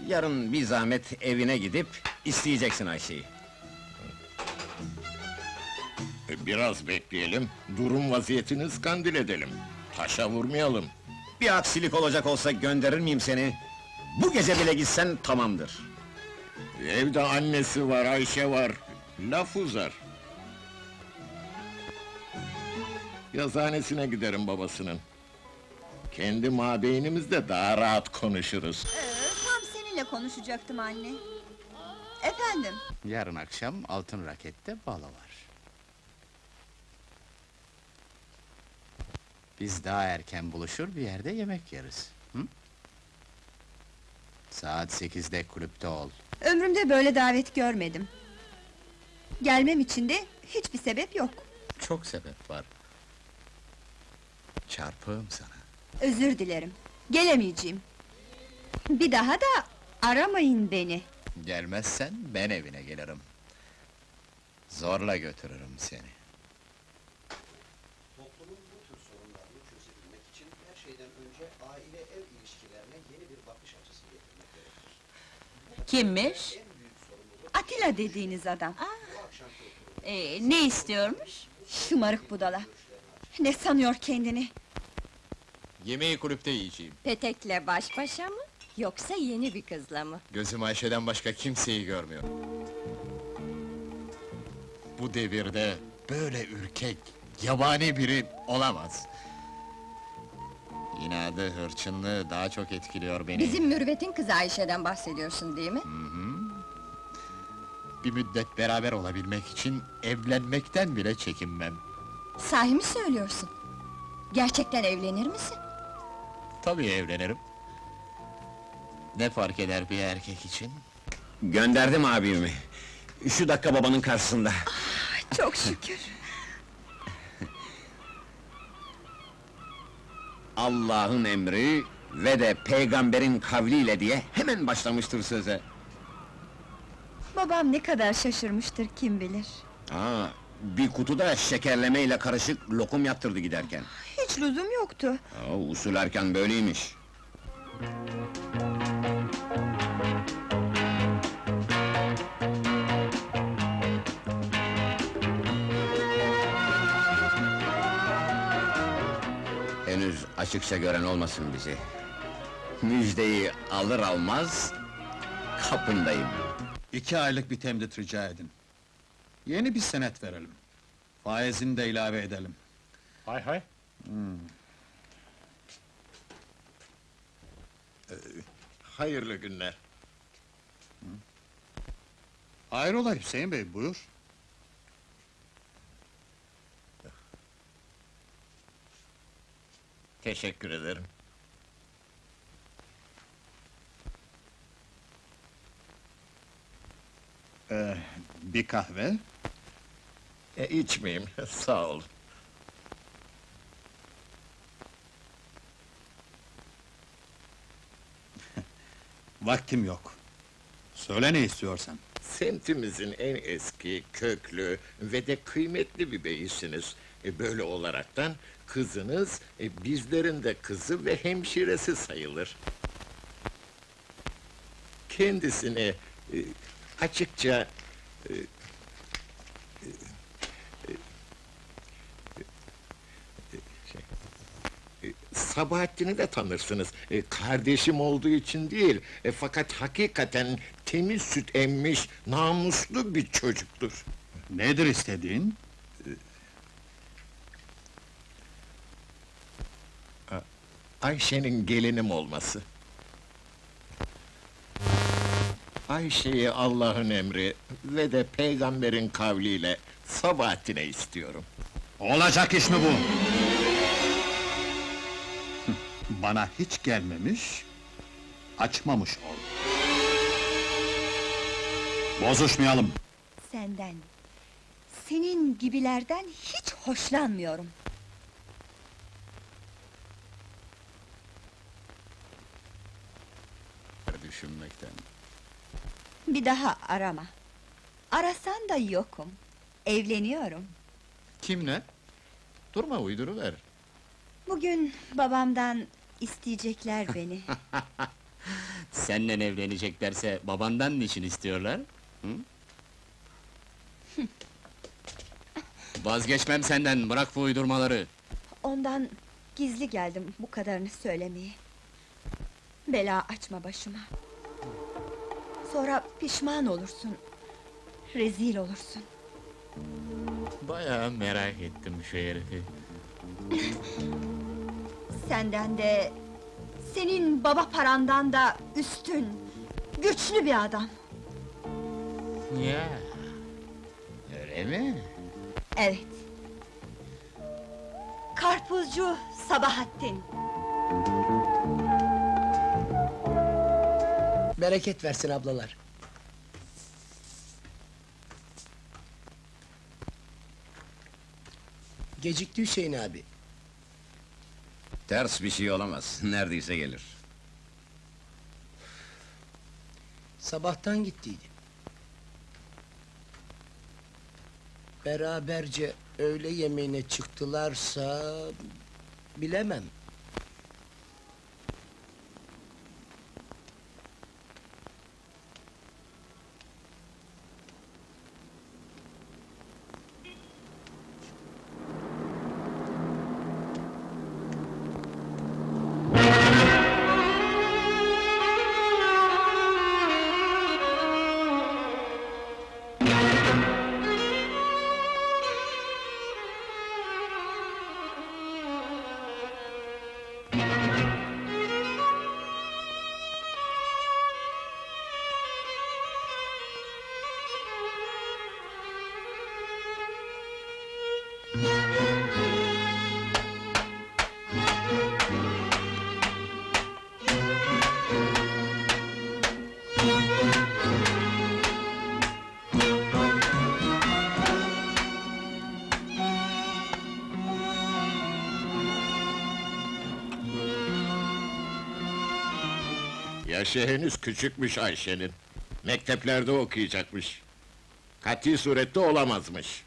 Yarın bir zahmet evine gidip isteyeceksin Ayşe'yi. Biraz bekleyelim, durum vaziyetini iskandil edelim. Taşa vurmayalım. Bir aksilik olacak olsa gönderir miyim seni? Bu gece bile gitsen tamamdır. Evde annesi var, Ayşe var. Laf uzar. Yazıhanesine giderim babasının. Kendi mabeynimizde daha rahat konuşuruz. Tam seninle konuşacaktım anne. Efendim? Yarın akşam Altın Raket'te balo var. Biz daha erken buluşur bir yerde yemek yeriz. Hı? Saat 8'de kulüpte ol. Ömrümde böyle davet görmedim. Gelmem için de hiçbir sebep yok. Çok sebep var. Çarpığım sana. Özür dilerim, gelemeyeceğim. Bir daha da aramayın beni. Gelmezsen ben evine gelirim. Zorla götürürüm seni. Toplumun bu tür sorunlarını çözebilmek için her şeyden önce aile-ev ilişkilerine yeni bir bakış açısı getirmek gerekir. Kimmiş? Atilla dediğiniz adam. Ne istiyormuş? Şımarık budala. Ne sanıyor kendini? Yemeği kulüpte yiyeceğim. Petek'le baş başa mı, yoksa yeni bir kızla mı? Gözüm Ayşe'den başka kimseyi görmüyor. Bu devirde böyle ürkek, yabani biri olamaz. İnadı, hırçınlığı daha çok etkiliyor beni. Bizim Mürvet'in kızı Ayşe'den bahsediyorsun değil mi? Hı. Bir müddet beraber olabilmek için evlenmekten bile çekinmem. Sahi mi söylüyorsun? Gerçekten evlenir misin? Tabii evlenirim. Ne fark eder bir erkek için? Gönderdim abimi. Şu dakika babanın karşısında. Ah, çok şükür. Allah'ın emri ve de peygamberin kavliyle diye hemen başlamıştır söze. Babam ne kadar şaşırmıştır kim bilir. Aa. Bir kutuda şekerlemeyle karışık lokum yaptırdı giderken. Hiç lüzum yoktu. Aa, usul erken böyleymiş. Henüz açıkça gören olmasın bizi. Müjdeyi alır almaz kapındayım. 2 aylık bir temdit rica edin. Yeni bir senet verelim. Faizini de ilave edelim. Hay hay! Hayırlı günler! Hayrola Hüseyin bey, buyur! Teşekkür ederim. Bir kahve? İçmeyeyim, sağ olun. Vaktim yok. Söyle ne istiyorsan. Semtimizin en eski, köklü ve de kıymetli bir beyisiniz. Böyle olaraktan kızınız, bizlerin de kızı ve hemşiresi sayılır. Kendisini açıkça... Sabahattin'i de tanırsınız, kardeşim olduğu için değil, fakat hakikaten temiz süt emmiş, namuslu bir çocuktur. Nedir istediğin? Ayşe'nin gelinim olması. Ayşe'yi Allah'ın emri ve de peygamberin kavliyle Sabahattin'e istiyorum. Olacak iş mi bu? Bana hiç gelmemiş, açmamış ol. Bozuşmayalım! Senden, senin gibilerden hiç hoşlanmıyorum. Düşünmekten. Bir daha arama. Arasan da yokum, evleniyorum. Kimle? Durma, uyduruver. Bugün babamdan... İsteyecekler beni. Seninle evleneceklerse babandan niçin istiyorlar? Hı? Vazgeçmem senden, bırak bu uydurmaları! Ondan gizli geldim, bu kadarını söylemeye. Bela açma başıma. Sonra pişman olursun, rezil olursun. Bayağı merak ettim şu herifi. Senden de, senin baba parandan da üstün, güçlü bir adam. Ya, öyle mi? Evet. Karpuzcu Sabahattin. Bereket versin ablalar. Gecikti Hüseyin abi. Ters bir şey olamaz, neredeyse gelir. Sabahtan gittiydi. Beraberce öğle yemeğine çıktılarsa... bilemem. Yaşı henüz küçükmüş Ayşe'nin. Mekteplerde okuyacakmış. Kat'i surette olamazmış.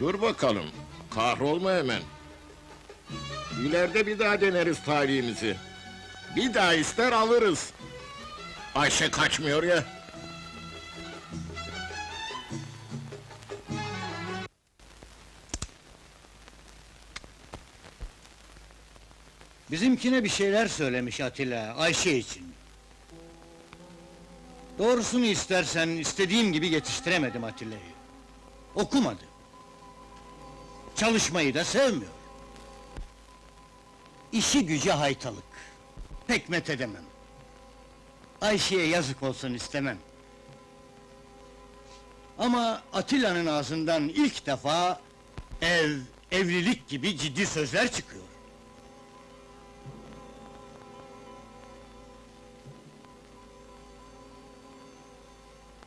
Dur bakalım, kahrolma hemen. İleride bir daha deneriz talihimizi. Bir daha ister alırız. Ayşe kaçmıyor ya! Bizimkine bir şeyler söylemiş Atilla, Ayşe için. Doğrusunu istersen, istediğim gibi yetiştiremedim Atilla'yı. Okumadı. Çalışmayı da sevmiyor. İşi gücü haytalık. Pek met edemem. Ayşe'ye yazık olsun istemem. Ama Atilla'nın ağzından ilk defa... evlilik gibi ciddi sözler çıkıyor.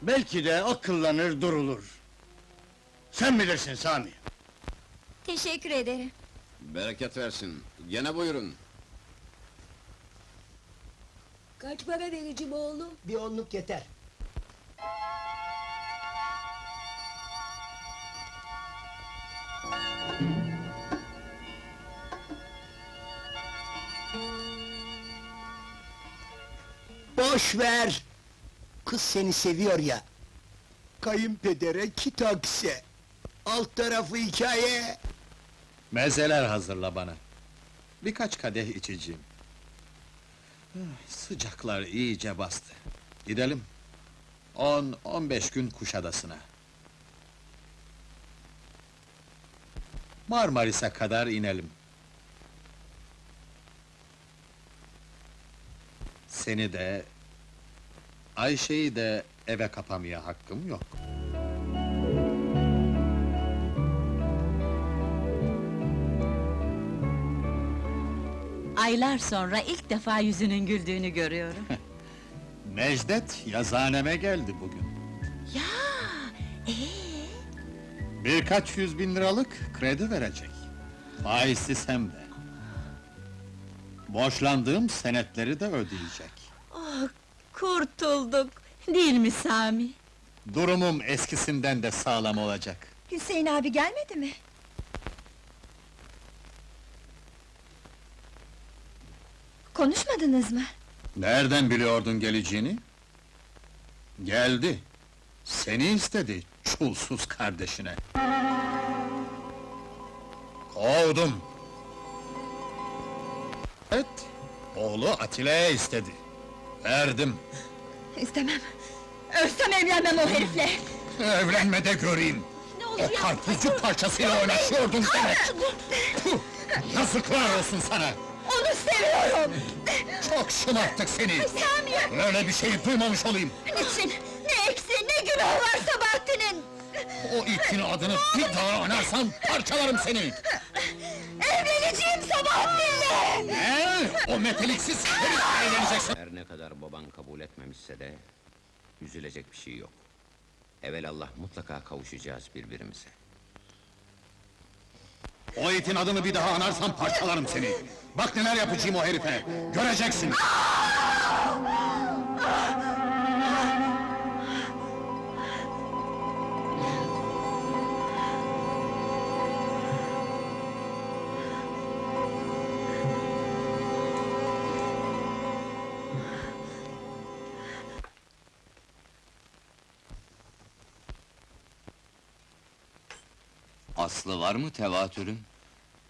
Belki de akıllanır durulur. Sen bilirsin Sami. Teşekkür ederim. Bereket versin. Gene buyurun. Kaç para vereceğim oğlum? Bir onluk yeter. Boş ver! Kız seni seviyor ya! Kayınpedere ki takse! Alt tarafı hikaye! Mezeler hazırla bana! Birkaç kadeh içeceğim. Sıcaklar iyice bastı. Gidelim. 10-15 gün Kuşadası'na. Marmaris'e kadar inelim. Seni de, Ayşe'yi de eve kapamaya hakkım yok. Aylar sonra ilk defa yüzünün güldüğünü görüyorum. Necdet yazıhaneme geldi bugün. Ya, Birkaç 100.000 liralık kredi verecek. Faizsiz hem de. Borçlandığım senetleri de ödeyecek. Oh, kurtulduk! Değil mi Sami? Durumum eskisinden de sağlam olacak. Hüseyin abi gelmedi mi? Konuşmadınız mı? Nereden biliyordun geleceğini? Geldi. Seni istedi, çulsuz kardeşine. Kovdum. Evet, oğlu Atilla'ya istedi. Verdim. İstemem. Ölsem evlenmem o herifle. Evlenme de göreyim. Ne oluyor? O karpuzcu parçasıyla oynaşıyordun demek. Yazıklar olsun sana! Onu seviyorum! Çok şımarttık seni! Sami! Öyle bir şeyi duymamış olayım! Niçin? Ne eksiği, ne günahı var Sabahattin'in! O itin adını bir daha anarsan parçalarım seni! Evleneceğim Sabahattin'le! Ne? O meteliksiz herifle evleneceksin! Her ne kadar baban kabul etmemişse de... ...üzülecek bir şey yok. Evelallah mutlaka kavuşacağız birbirimize. O itin adını bir daha anarsan parçalarım seni! Bak neler yapacağım o herife! Göreceksin! Aslı var mı tevatürün?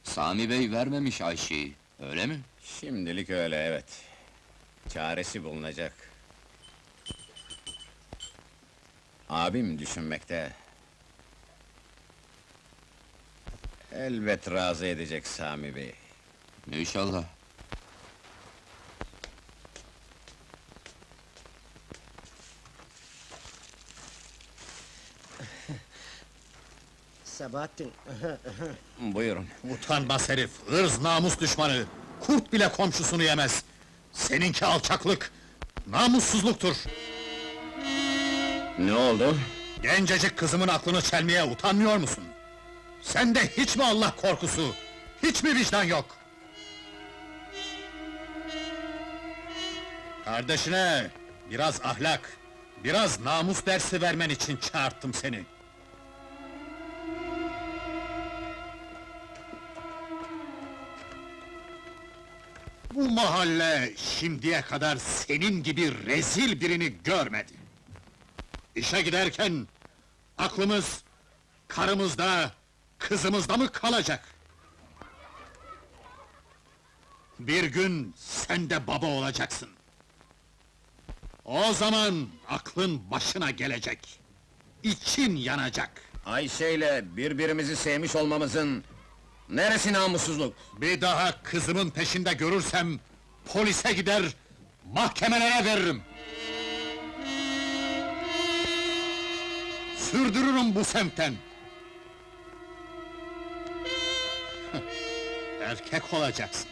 Sami Bey vermemiş Ayşe'yi, öyle mi? Şimdilik öyle, evet. Çaresi bulunacak. Abim düşünmekte. Elbet razı edecek Sami Bey. İnşallah. Sabahattin! Buyurun! Utanmaz herif! Irz namus düşmanı! Kurt bile komşusunu yemez! Seninki alçaklık! Namussuzluktur! Ne oldu? Gencecik kızımın aklını çelmeye utanmıyor musun? Sende hiç mi Allah korkusu, hiç mi vicdan yok? Kardeşine biraz ahlak, biraz namus dersi vermen için çağırttım seni! Bu mahalle şimdiye kadar senin gibi rezil birini görmedi. İşe giderken aklımız karımızda, kızımızda mı kalacak? Bir gün sen de baba olacaksın. O zaman aklın başına gelecek. İçin yanacak. Ayşe'yle birbirimizi sevmiş olmamızın neresi namussuzluk? Bir daha kızımın peşinde görürsem, polise gider, mahkemelere veririm! Sürdürürüm bu semtten! Erkek olacaksın,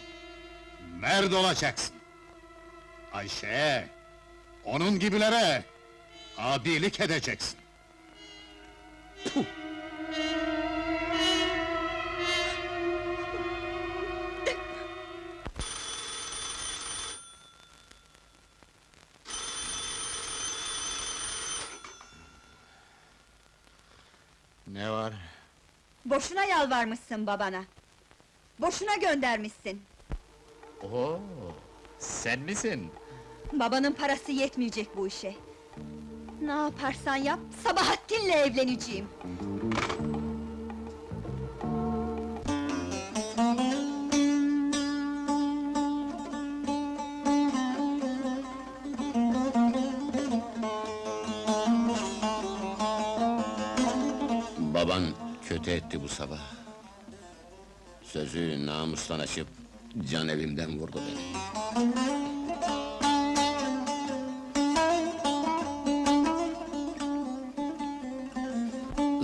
merd olacaksın! Ayşe, onun gibilere, Abilik edeceksin! Puh! Ne var? Boşuna yalvarmışsın babana! Boşuna göndermişsin! Oo, sen misin? Babanın parası yetmeyecek bu işe! Ne yaparsan yap, Sabahattin'le evleneceğim! Baban kötü etti bu sabah. Sözü namustan aşıp can evimden vurdu beni.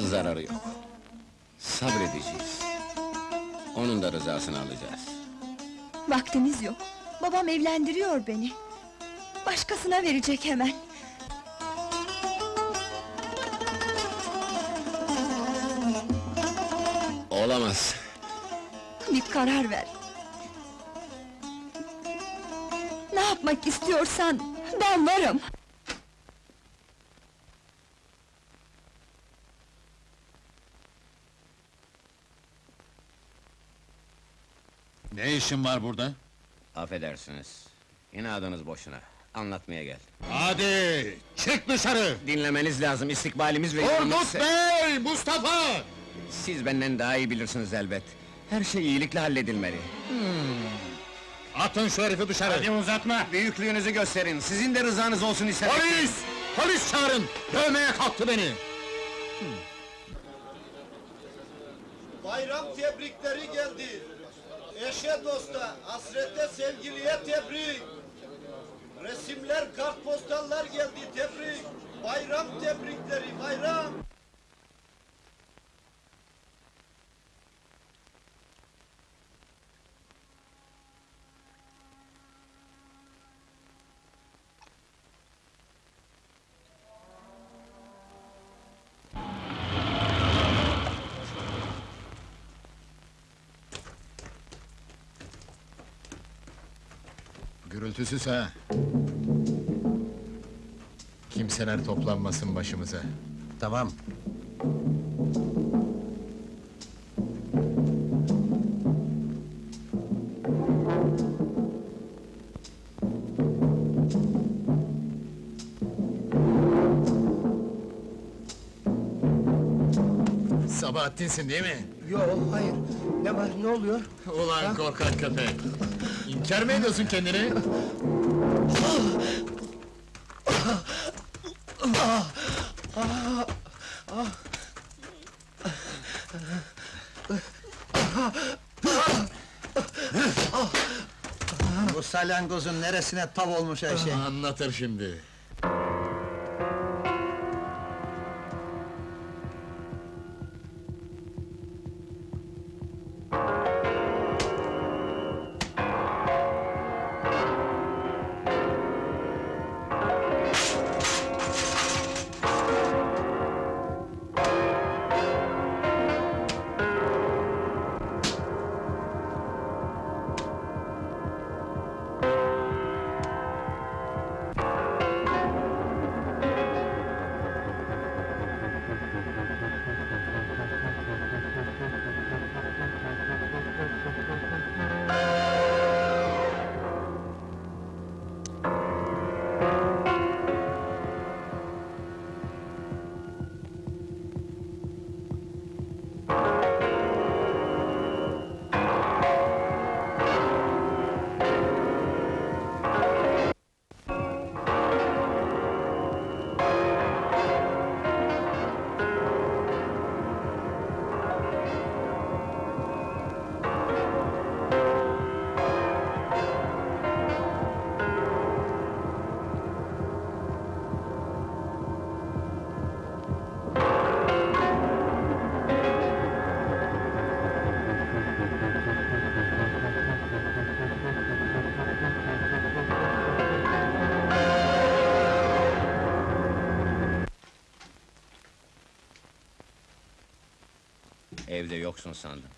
Zararı yok. Sabredeceğiz. Onun da rızasını alacağız. Vaktimiz yok. Babam evlendiriyor beni. Başkasına verecek hemen. Olamaz. Bir karar ver. Ne yapmak istiyorsan ben varım. Ne işin var burada? Affedersiniz, inadınız boşuna. Anlatmaya geldim. Hadi, çık dışarı! Dinlemeniz lazım, istikbalimiz ve... Ordut Bey, Mustafa! Siz benden daha iyi bilirsiniz elbet. Her şey iyilikle halledilmeli. Atın şu herifi dışarı! Hadi uzatma! Büyüklüğünüzü gösterin, sizin de rızanız olsun istedim. Polis! Polis çağırın! Dövmeye kalktı beni! Bayram tebrikleri geldi! Eşe dosta, hasrette sevgiliye tebrik! Resimler, kartpostallar geldi, tebrik! Bayram tebrikleri, bayram! Gürültüsüz ha! Kimseler toplanmasın başımıza. Tamam. Sabahattin'sin değil mi? Yo, hayır. Ne var, ne oluyor? Ulan ha? Korkak köpek! İnkar mı ediyorsun kendini? Bu salyangozun neresine tav olmuş Ayşe? Anlatır şimdi. Evde yoksun sandım.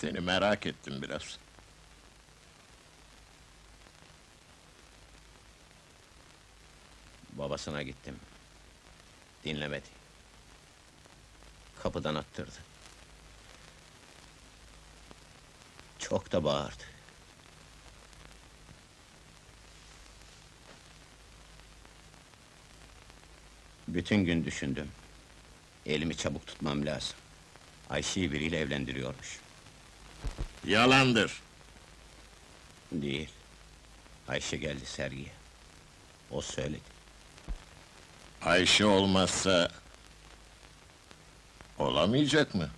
Seni merak ettim biraz. Babasına gittim. Dinlemedi. Kapıdan attırdı. Çok da bağırdı. Bütün gün düşündüm. Elimi çabuk tutmam lazım. Ayşe'yi biriyle evlendiriyormuş. Yalandır! Değil. Ayşe geldi sergiye. O söyledi. Ayşe olmazsa... olamayacak mı?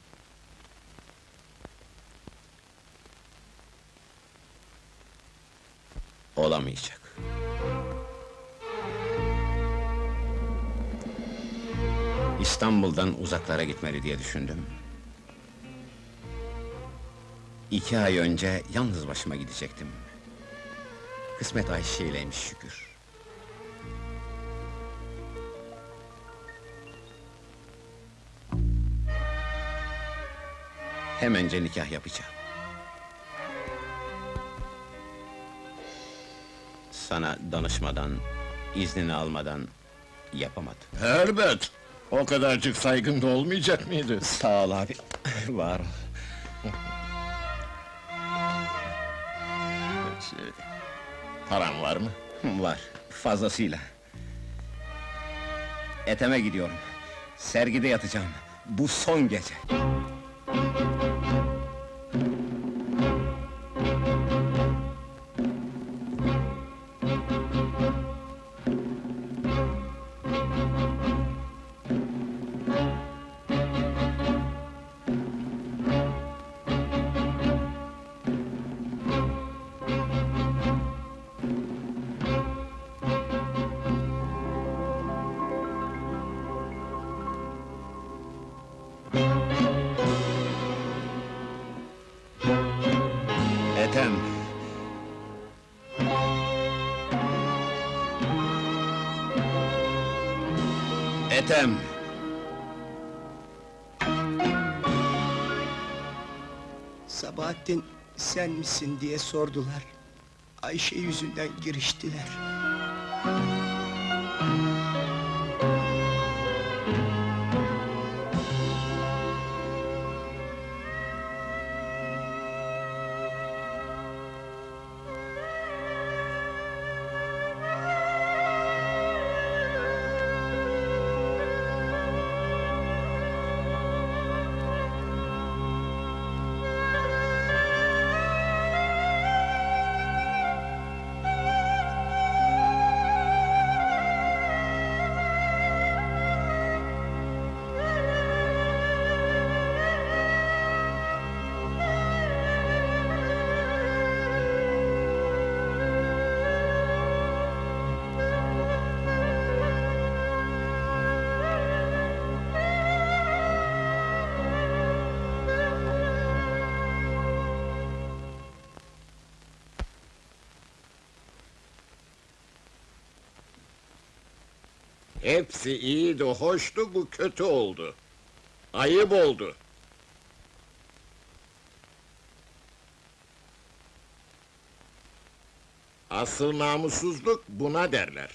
Olamayacak. İstanbul'dan uzaklara gitmeli diye düşündüm. 2 ay önce yalnız başıma gidecektim. Kısmet Ayşe ileymiş şükür. Hemence nikah yapacağım. Sana danışmadan, iznini almadan yapamadım. Elbet! O kadarcık saygın da olmayacak mıydı? Sağ ol abi, var. Param var mı? Var, fazlasıyla. Ethem'e gidiyorum. Sergide yatacağım. Bu son gece. Etem! Sabahattin, sen misin diye sordular. Ayşe yüzünden giriştiler. Hepsi iyiydi, hoştu, bu kötü oldu. Ayıp oldu. Asıl namussuzluk buna derler.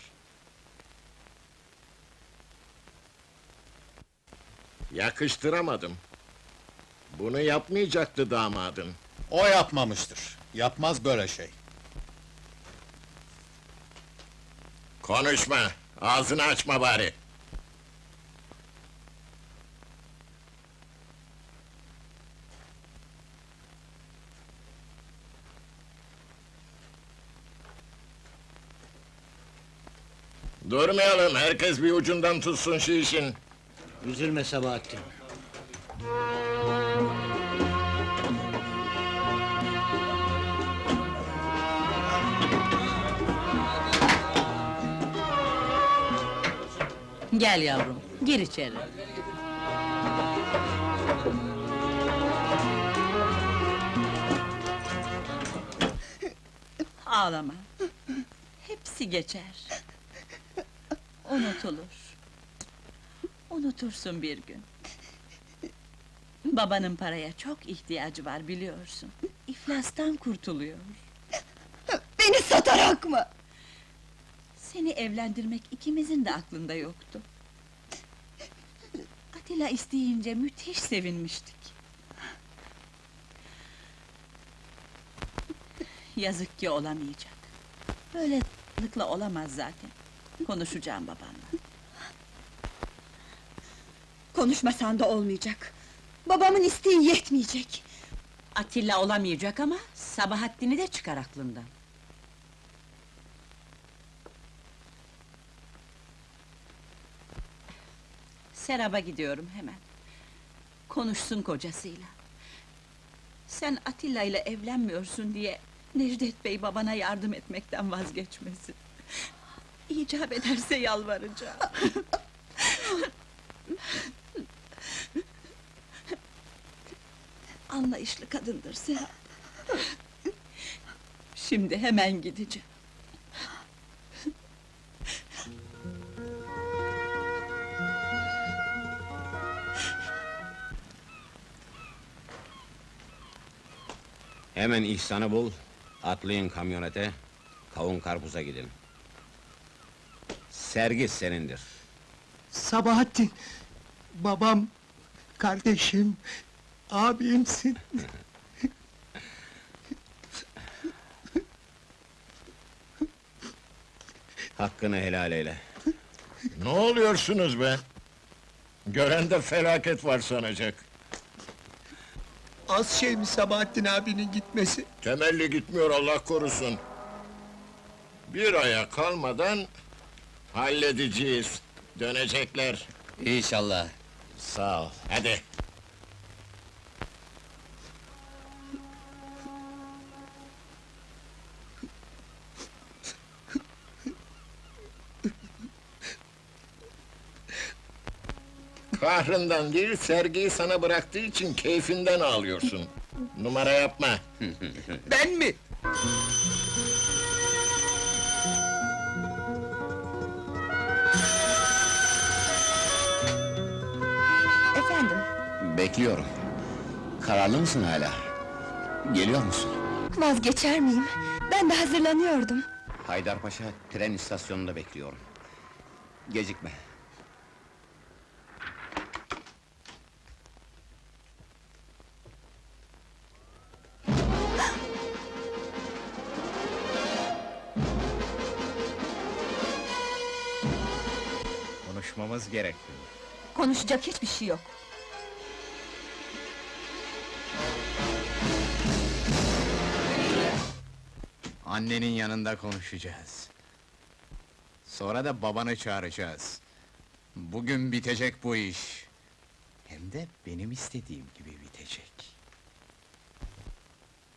Yakıştıramadım. Bunu yapmayacaktı damadın. O yapmamıştır. Yapmaz böyle şey. Konuşma! Ağzını açma bari! Durmayalım, herkes bir ucundan tutsun şu işin! Üzülme Sabahattin! Gel yavrum, gir içeri. Ağlama. Hepsi geçer. Unutulur. Unutursun bir gün. babanın paraya çok ihtiyacı var biliyorsun. İflastan kurtuluyor. Beni satarak mı? Seni evlendirmek ikimizin de aklında yoktu. Atilla isteyince müthiş sevinmiştik. Yazık ki olamayacak. Böyle lıkla olamaz zaten. Konuşacağım babanla. Konuşmasan da olmayacak. Babamın isteği yetmeyecek. Atilla olamayacak ama Sabahattin'i de çıkar aklından. Serap'a gidiyorum hemen. Konuşsun kocasıyla. Sen Atilla ile evlenmiyorsun diye Necdet Bey babana yardım etmekten vazgeçmesin. İcap ederse yalvaracağım. Anlayışlı kadındır Serap. Şimdi hemen gideceğim. Hemen İhsan'ı bul, atlayın kamyonete, kavun karpuza gidin. Sergi senindir. Sabahattin, babam, kardeşim, abimsin. Hakkını helal eyle. Ne oluyorsunuz be? Gören de felaket var sanacak. Az şey mi Sabahattin abinin gitmesi? Temelli gitmiyor, Allah korusun. Bir aya kalmadan halledeceğiz. Dönecekler. İnşallah. Sağ ol. Hadi. Kahrından değil, sergiyi sana bıraktığı için keyfinden ağlıyorsun. Numara yapma! Ben mi? Efendim? Bekliyorum. Kararlı mısın hala? Geliyor musun? Vazgeçer miyim? Ben de hazırlanıyordum. Haydarpaşa tren istasyonunda bekliyorum. Gecikme. Konuşmamız gerekmiyor. Konuşacak hiçbir şey yok. Annenin yanında konuşacağız. Sonra da babanı çağıracağız. Bugün bitecek bu iş. Hem de benim istediğim gibi bitecek.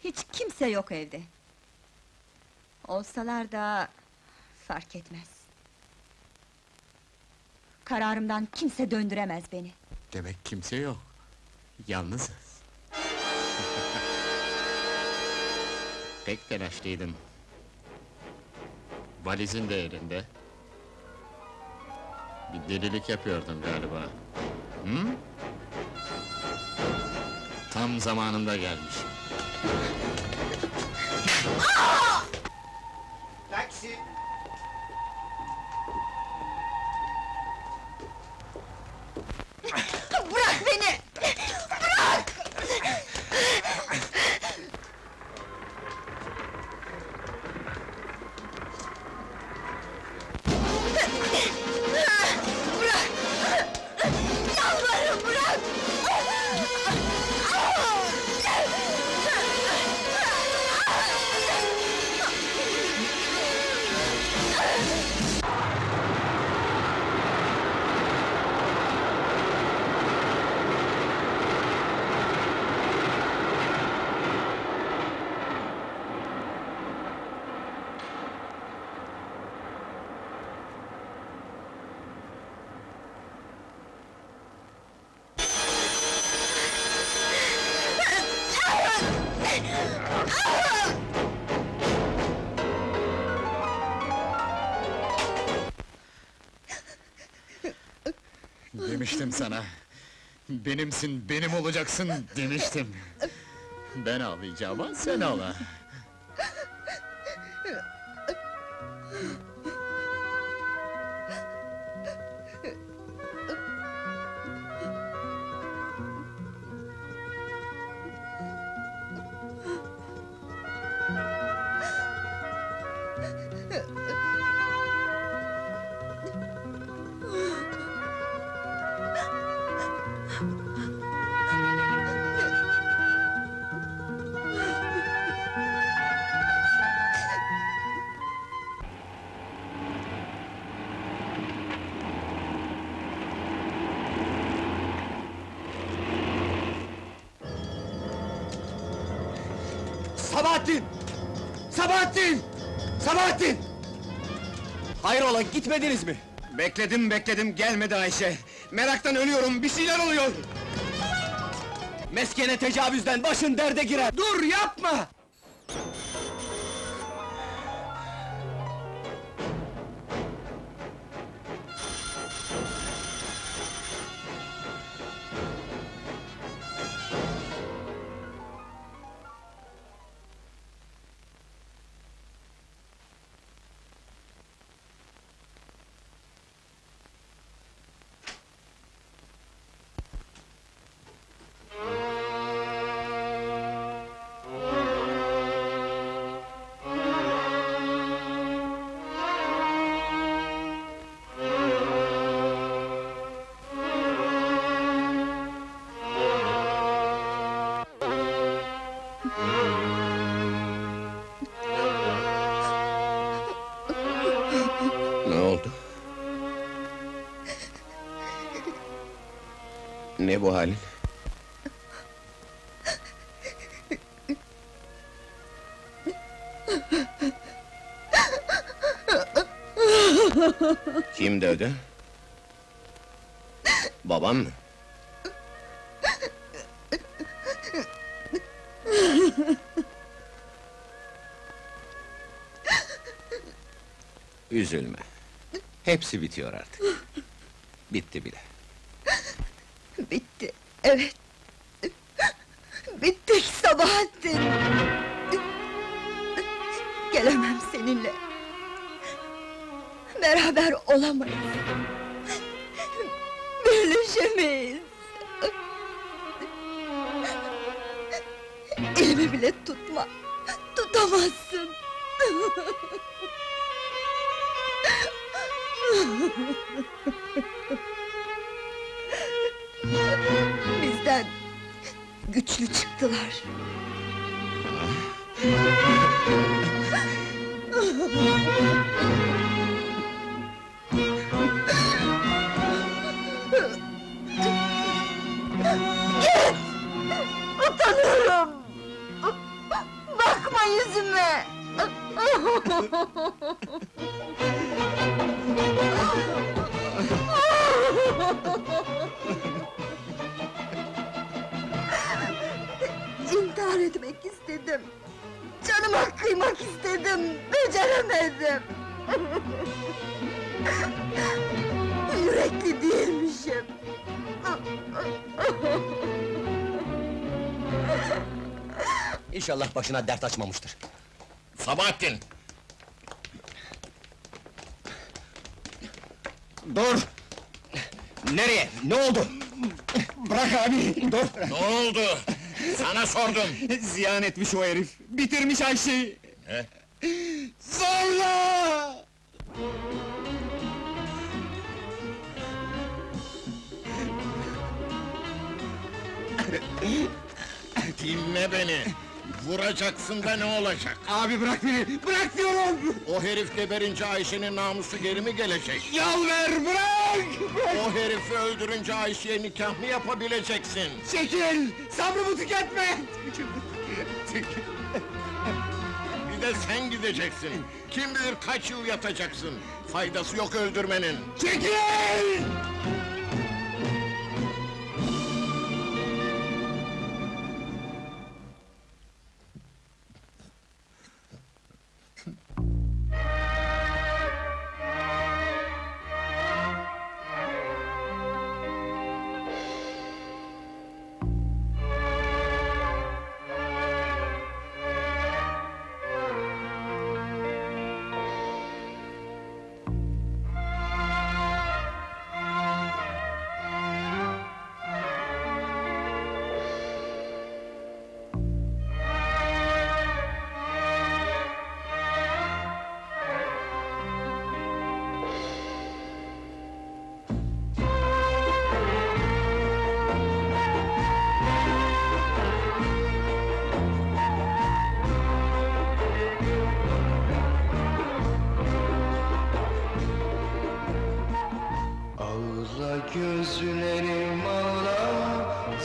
Hiç kimse yok evde. Olsalar da fark etmez. Kararımdan kimse döndüremez beni. Demek kimse yok. Yalnızız. Pek telaşlıydın. Valizin de elinde. Bir delilik yapıyordun galiba. Hı? Tam zamanında gelmiş. Taksi! Bırak beni! Bırak! Bırak! Yalvarırım, bırak! Demiştim sana, Benimsin, benim olacaksın demiştim. Ben ağlayacağıma sen ağla. Sabahattin! Sabahattin! Sabahattin! Hayrola, gitmediniz mi? Bekledim, gelmedi Ayşe! Meraktan ölüyorum, bir şeyler oluyor! Meskene tecavüzden başın derde girer! Dur, yapma! Ne bu halin? Kim dövdü? Babam mı? Üzülme. Hepsi bitiyor artık. Bitti bile. Bitti, evet! Bittik Sabahattin! Gelemem seninle! Beraber olamayız! Birleşemeyiz! Elimi bile tutma! Tutamazsın! Bizden güçlü çıktılar. Git! Utanıyorum! Bakma yüzüme! İntihar etmek istedim, canıma kıymak istedim, beceremedim! Yürekli değilmişim! İnşallah başına dert açmamıştır! Sabahattin! Dur! Nereye? Ne oldu? Bırak abi, dur! Ne oldu? Sana sordum! Ziyan etmiş o herif! Bitirmiş Ayşe'yi! Zorla! Dinle beni! Vuracaksın da ne olacak? Abi bırak beni! Bırak diyorum! O herif geberince Ayşe'nin namusu geri mi gelecek? Yalver, bırak! Bırak! O herifi öldürünce Ayşe'ye nikah mı yapabileceksin? Çekil! Sabrımı tüketme! Bir de sen gideceksin! Kim bilir kaç yıl yatacaksın! Faydası yok öldürmenin! Çekil!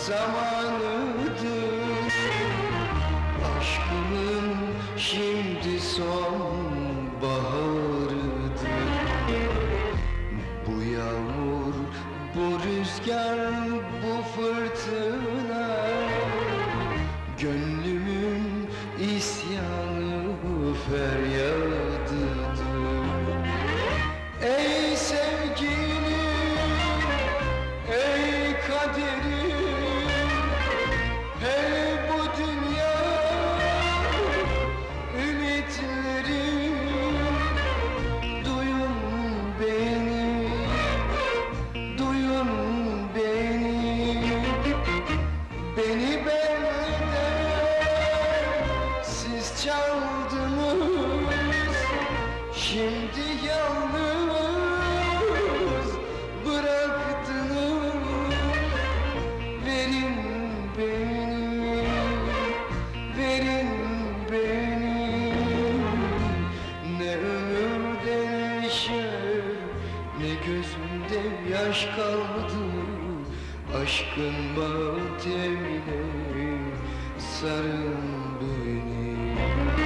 zamanıdır. Aşkımın şimdi sonbaharıdır. Bu yağmur, bu rüzgar, bu fırtına, gönlümün isyanı, feryadıdır. Ey sevgilim, ey kaderim, hey bu dünya ümitlerim, duyun beni, beni benden siz çaldınız, şimdi yalnız bıraktınız. Verin beni, verin beni. Ne ömürde neşe, ne gözümde yaş kaldı. Aşkın matemine sarın beni, sarın beni.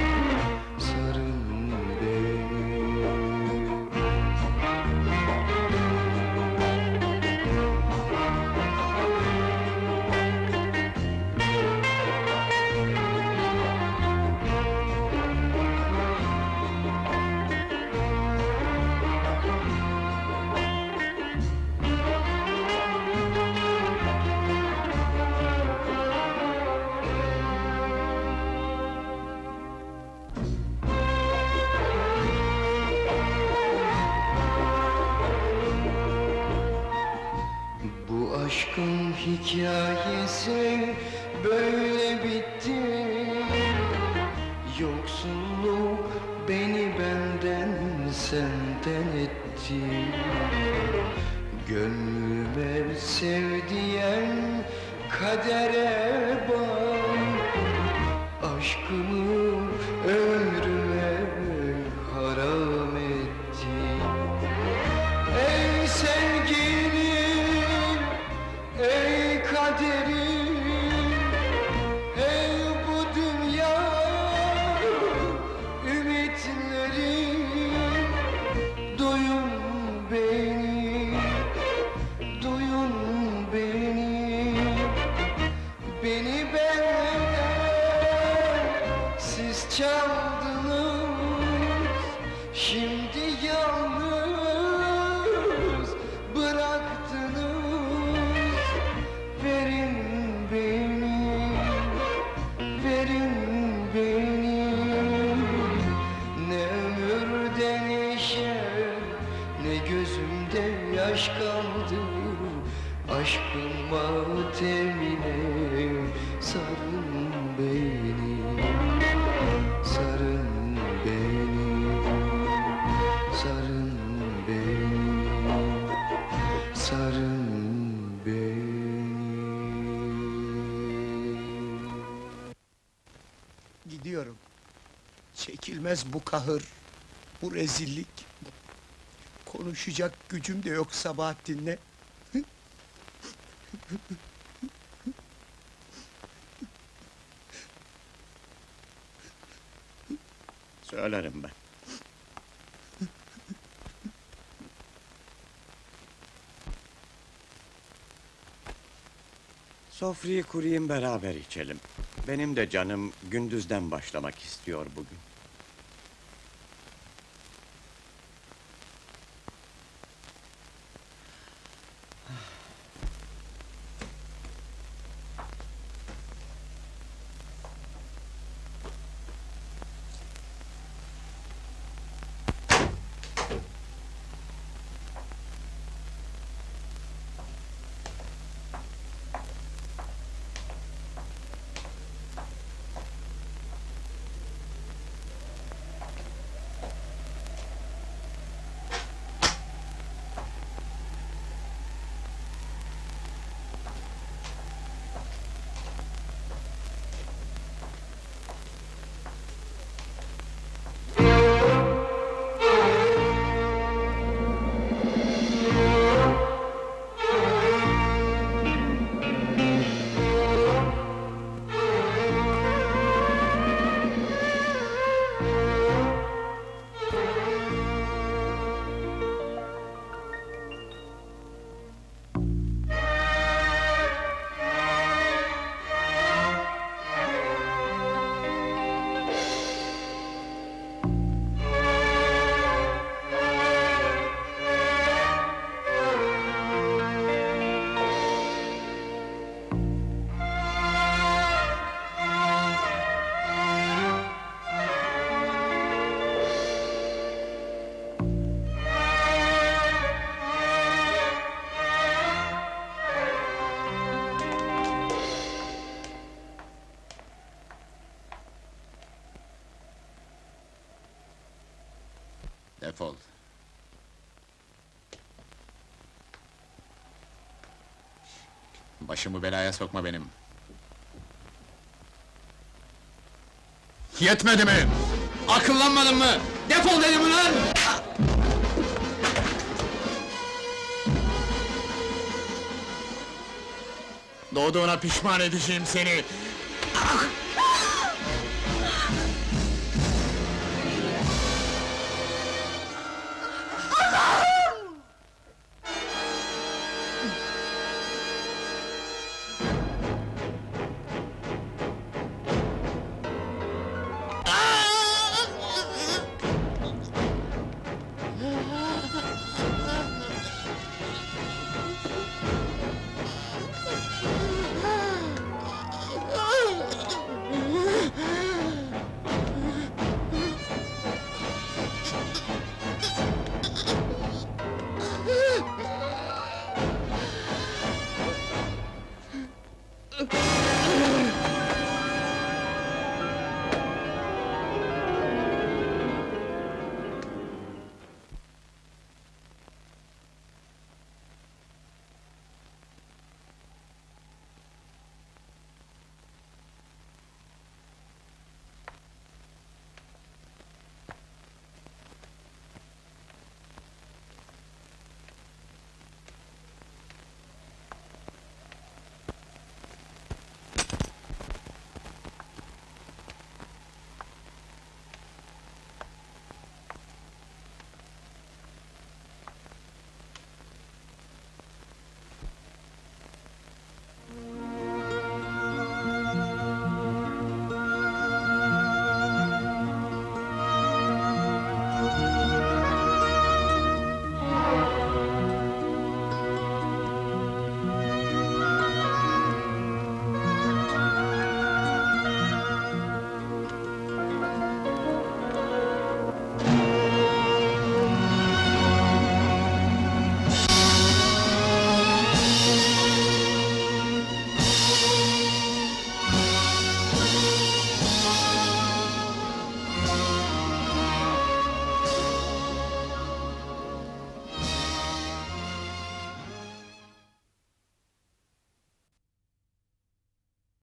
Bu aşkın hikayesi böyle bitti. Yoksunluk beni benden senden etti. Gönlüme sevdiyen kadere bak, aşkımı ömrüme haram etti. Ey sevgilim, ey kaderim, hey bu dünya ümitlerim, duyun beni, duyun beni, beni benden siz çaldınız, şimdi yalnız bıraktınız. Verin beni, verin beni. Ne ömürde neşe, ne gözümde yaş kaldı. Aşkın matemine sarın beni, sarın beni, sarın beni, sarın beni. Gidiyorum. Çekilmez bu kahır, bu rezillik. Konuşacak gücüm de yok Sabahattin'le. Söylerim ben. Sofrayı kurayım, beraber içelim. Benim de canım gündüzden başlamak istiyor bugün. Başımı belaya sokma benim. Yetmedi mi? Akıllanmadın mı? Defol dedim ulan! Doğduğuna pişman edeceğim seni!